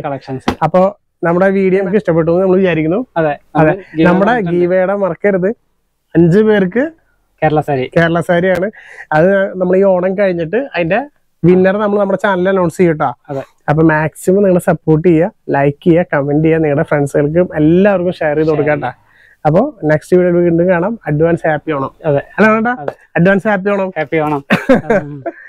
collections. So, our video is to Kerala winner channel. So, maximum support, like, comment, friends, share it. So, next video we will advance happy. Advance happy.